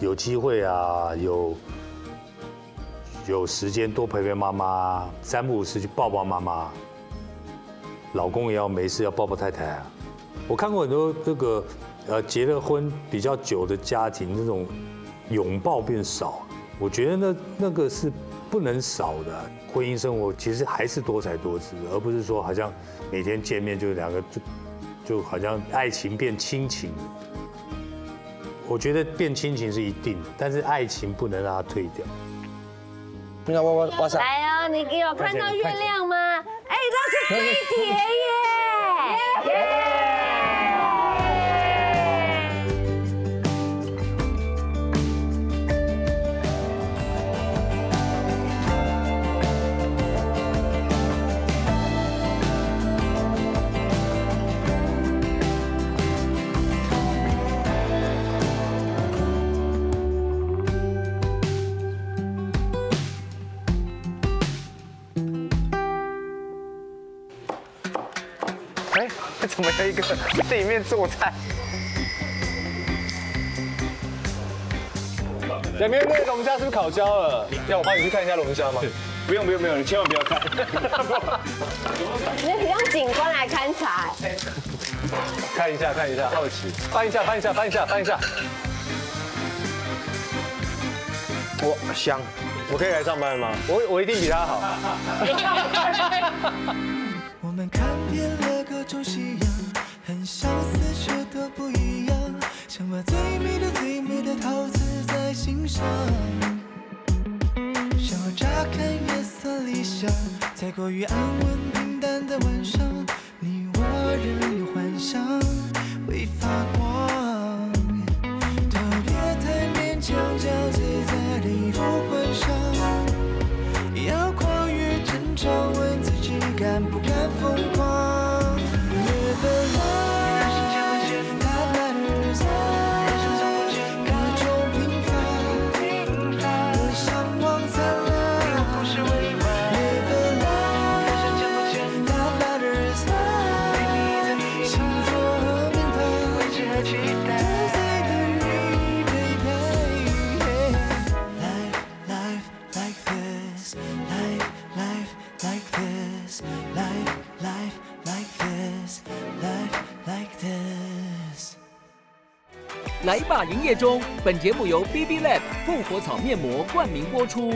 有机会啊，有时间多陪陪妈妈，3不5时去抱抱妈妈。老公也要没事要抱抱太太啊。我看过很多这个结了婚比较久的家庭，那种拥抱变少，我觉得那个是不能少的。婚姻生活其实还是多彩多姿，而不是说好像每天见面就2个就好像爱情变亲情。我觉得变亲情是一定的，但是爱情不能让它退掉。 来哦，你给我看到月亮吗？哎，那是飞碟耶！怎么有一个在里面做菜？前面那个龙虾是不是烤焦了？要我帮你去看一下龙虾吗？不用不用不用，你千万不要看。你很像警官来勘察。看一下看一下，好奇。翻一下翻一下翻一下翻一下。我香，我可以来上班吗？我一定比他好。我们看遍了各种夕阳，很相似却都不一样，想把最美的最美的陶瓷在心上。 想要乍看夜色理想，在过于安稳平淡的晚上，你我仍有幻想会发光。都别太勉强，叫自在地不幻想，要跨越挣扎，问自己敢不敢疯狂。BbLAB, that matters all. 来吧营业中，本节目由 BbLAB 复活草面膜冠名播出。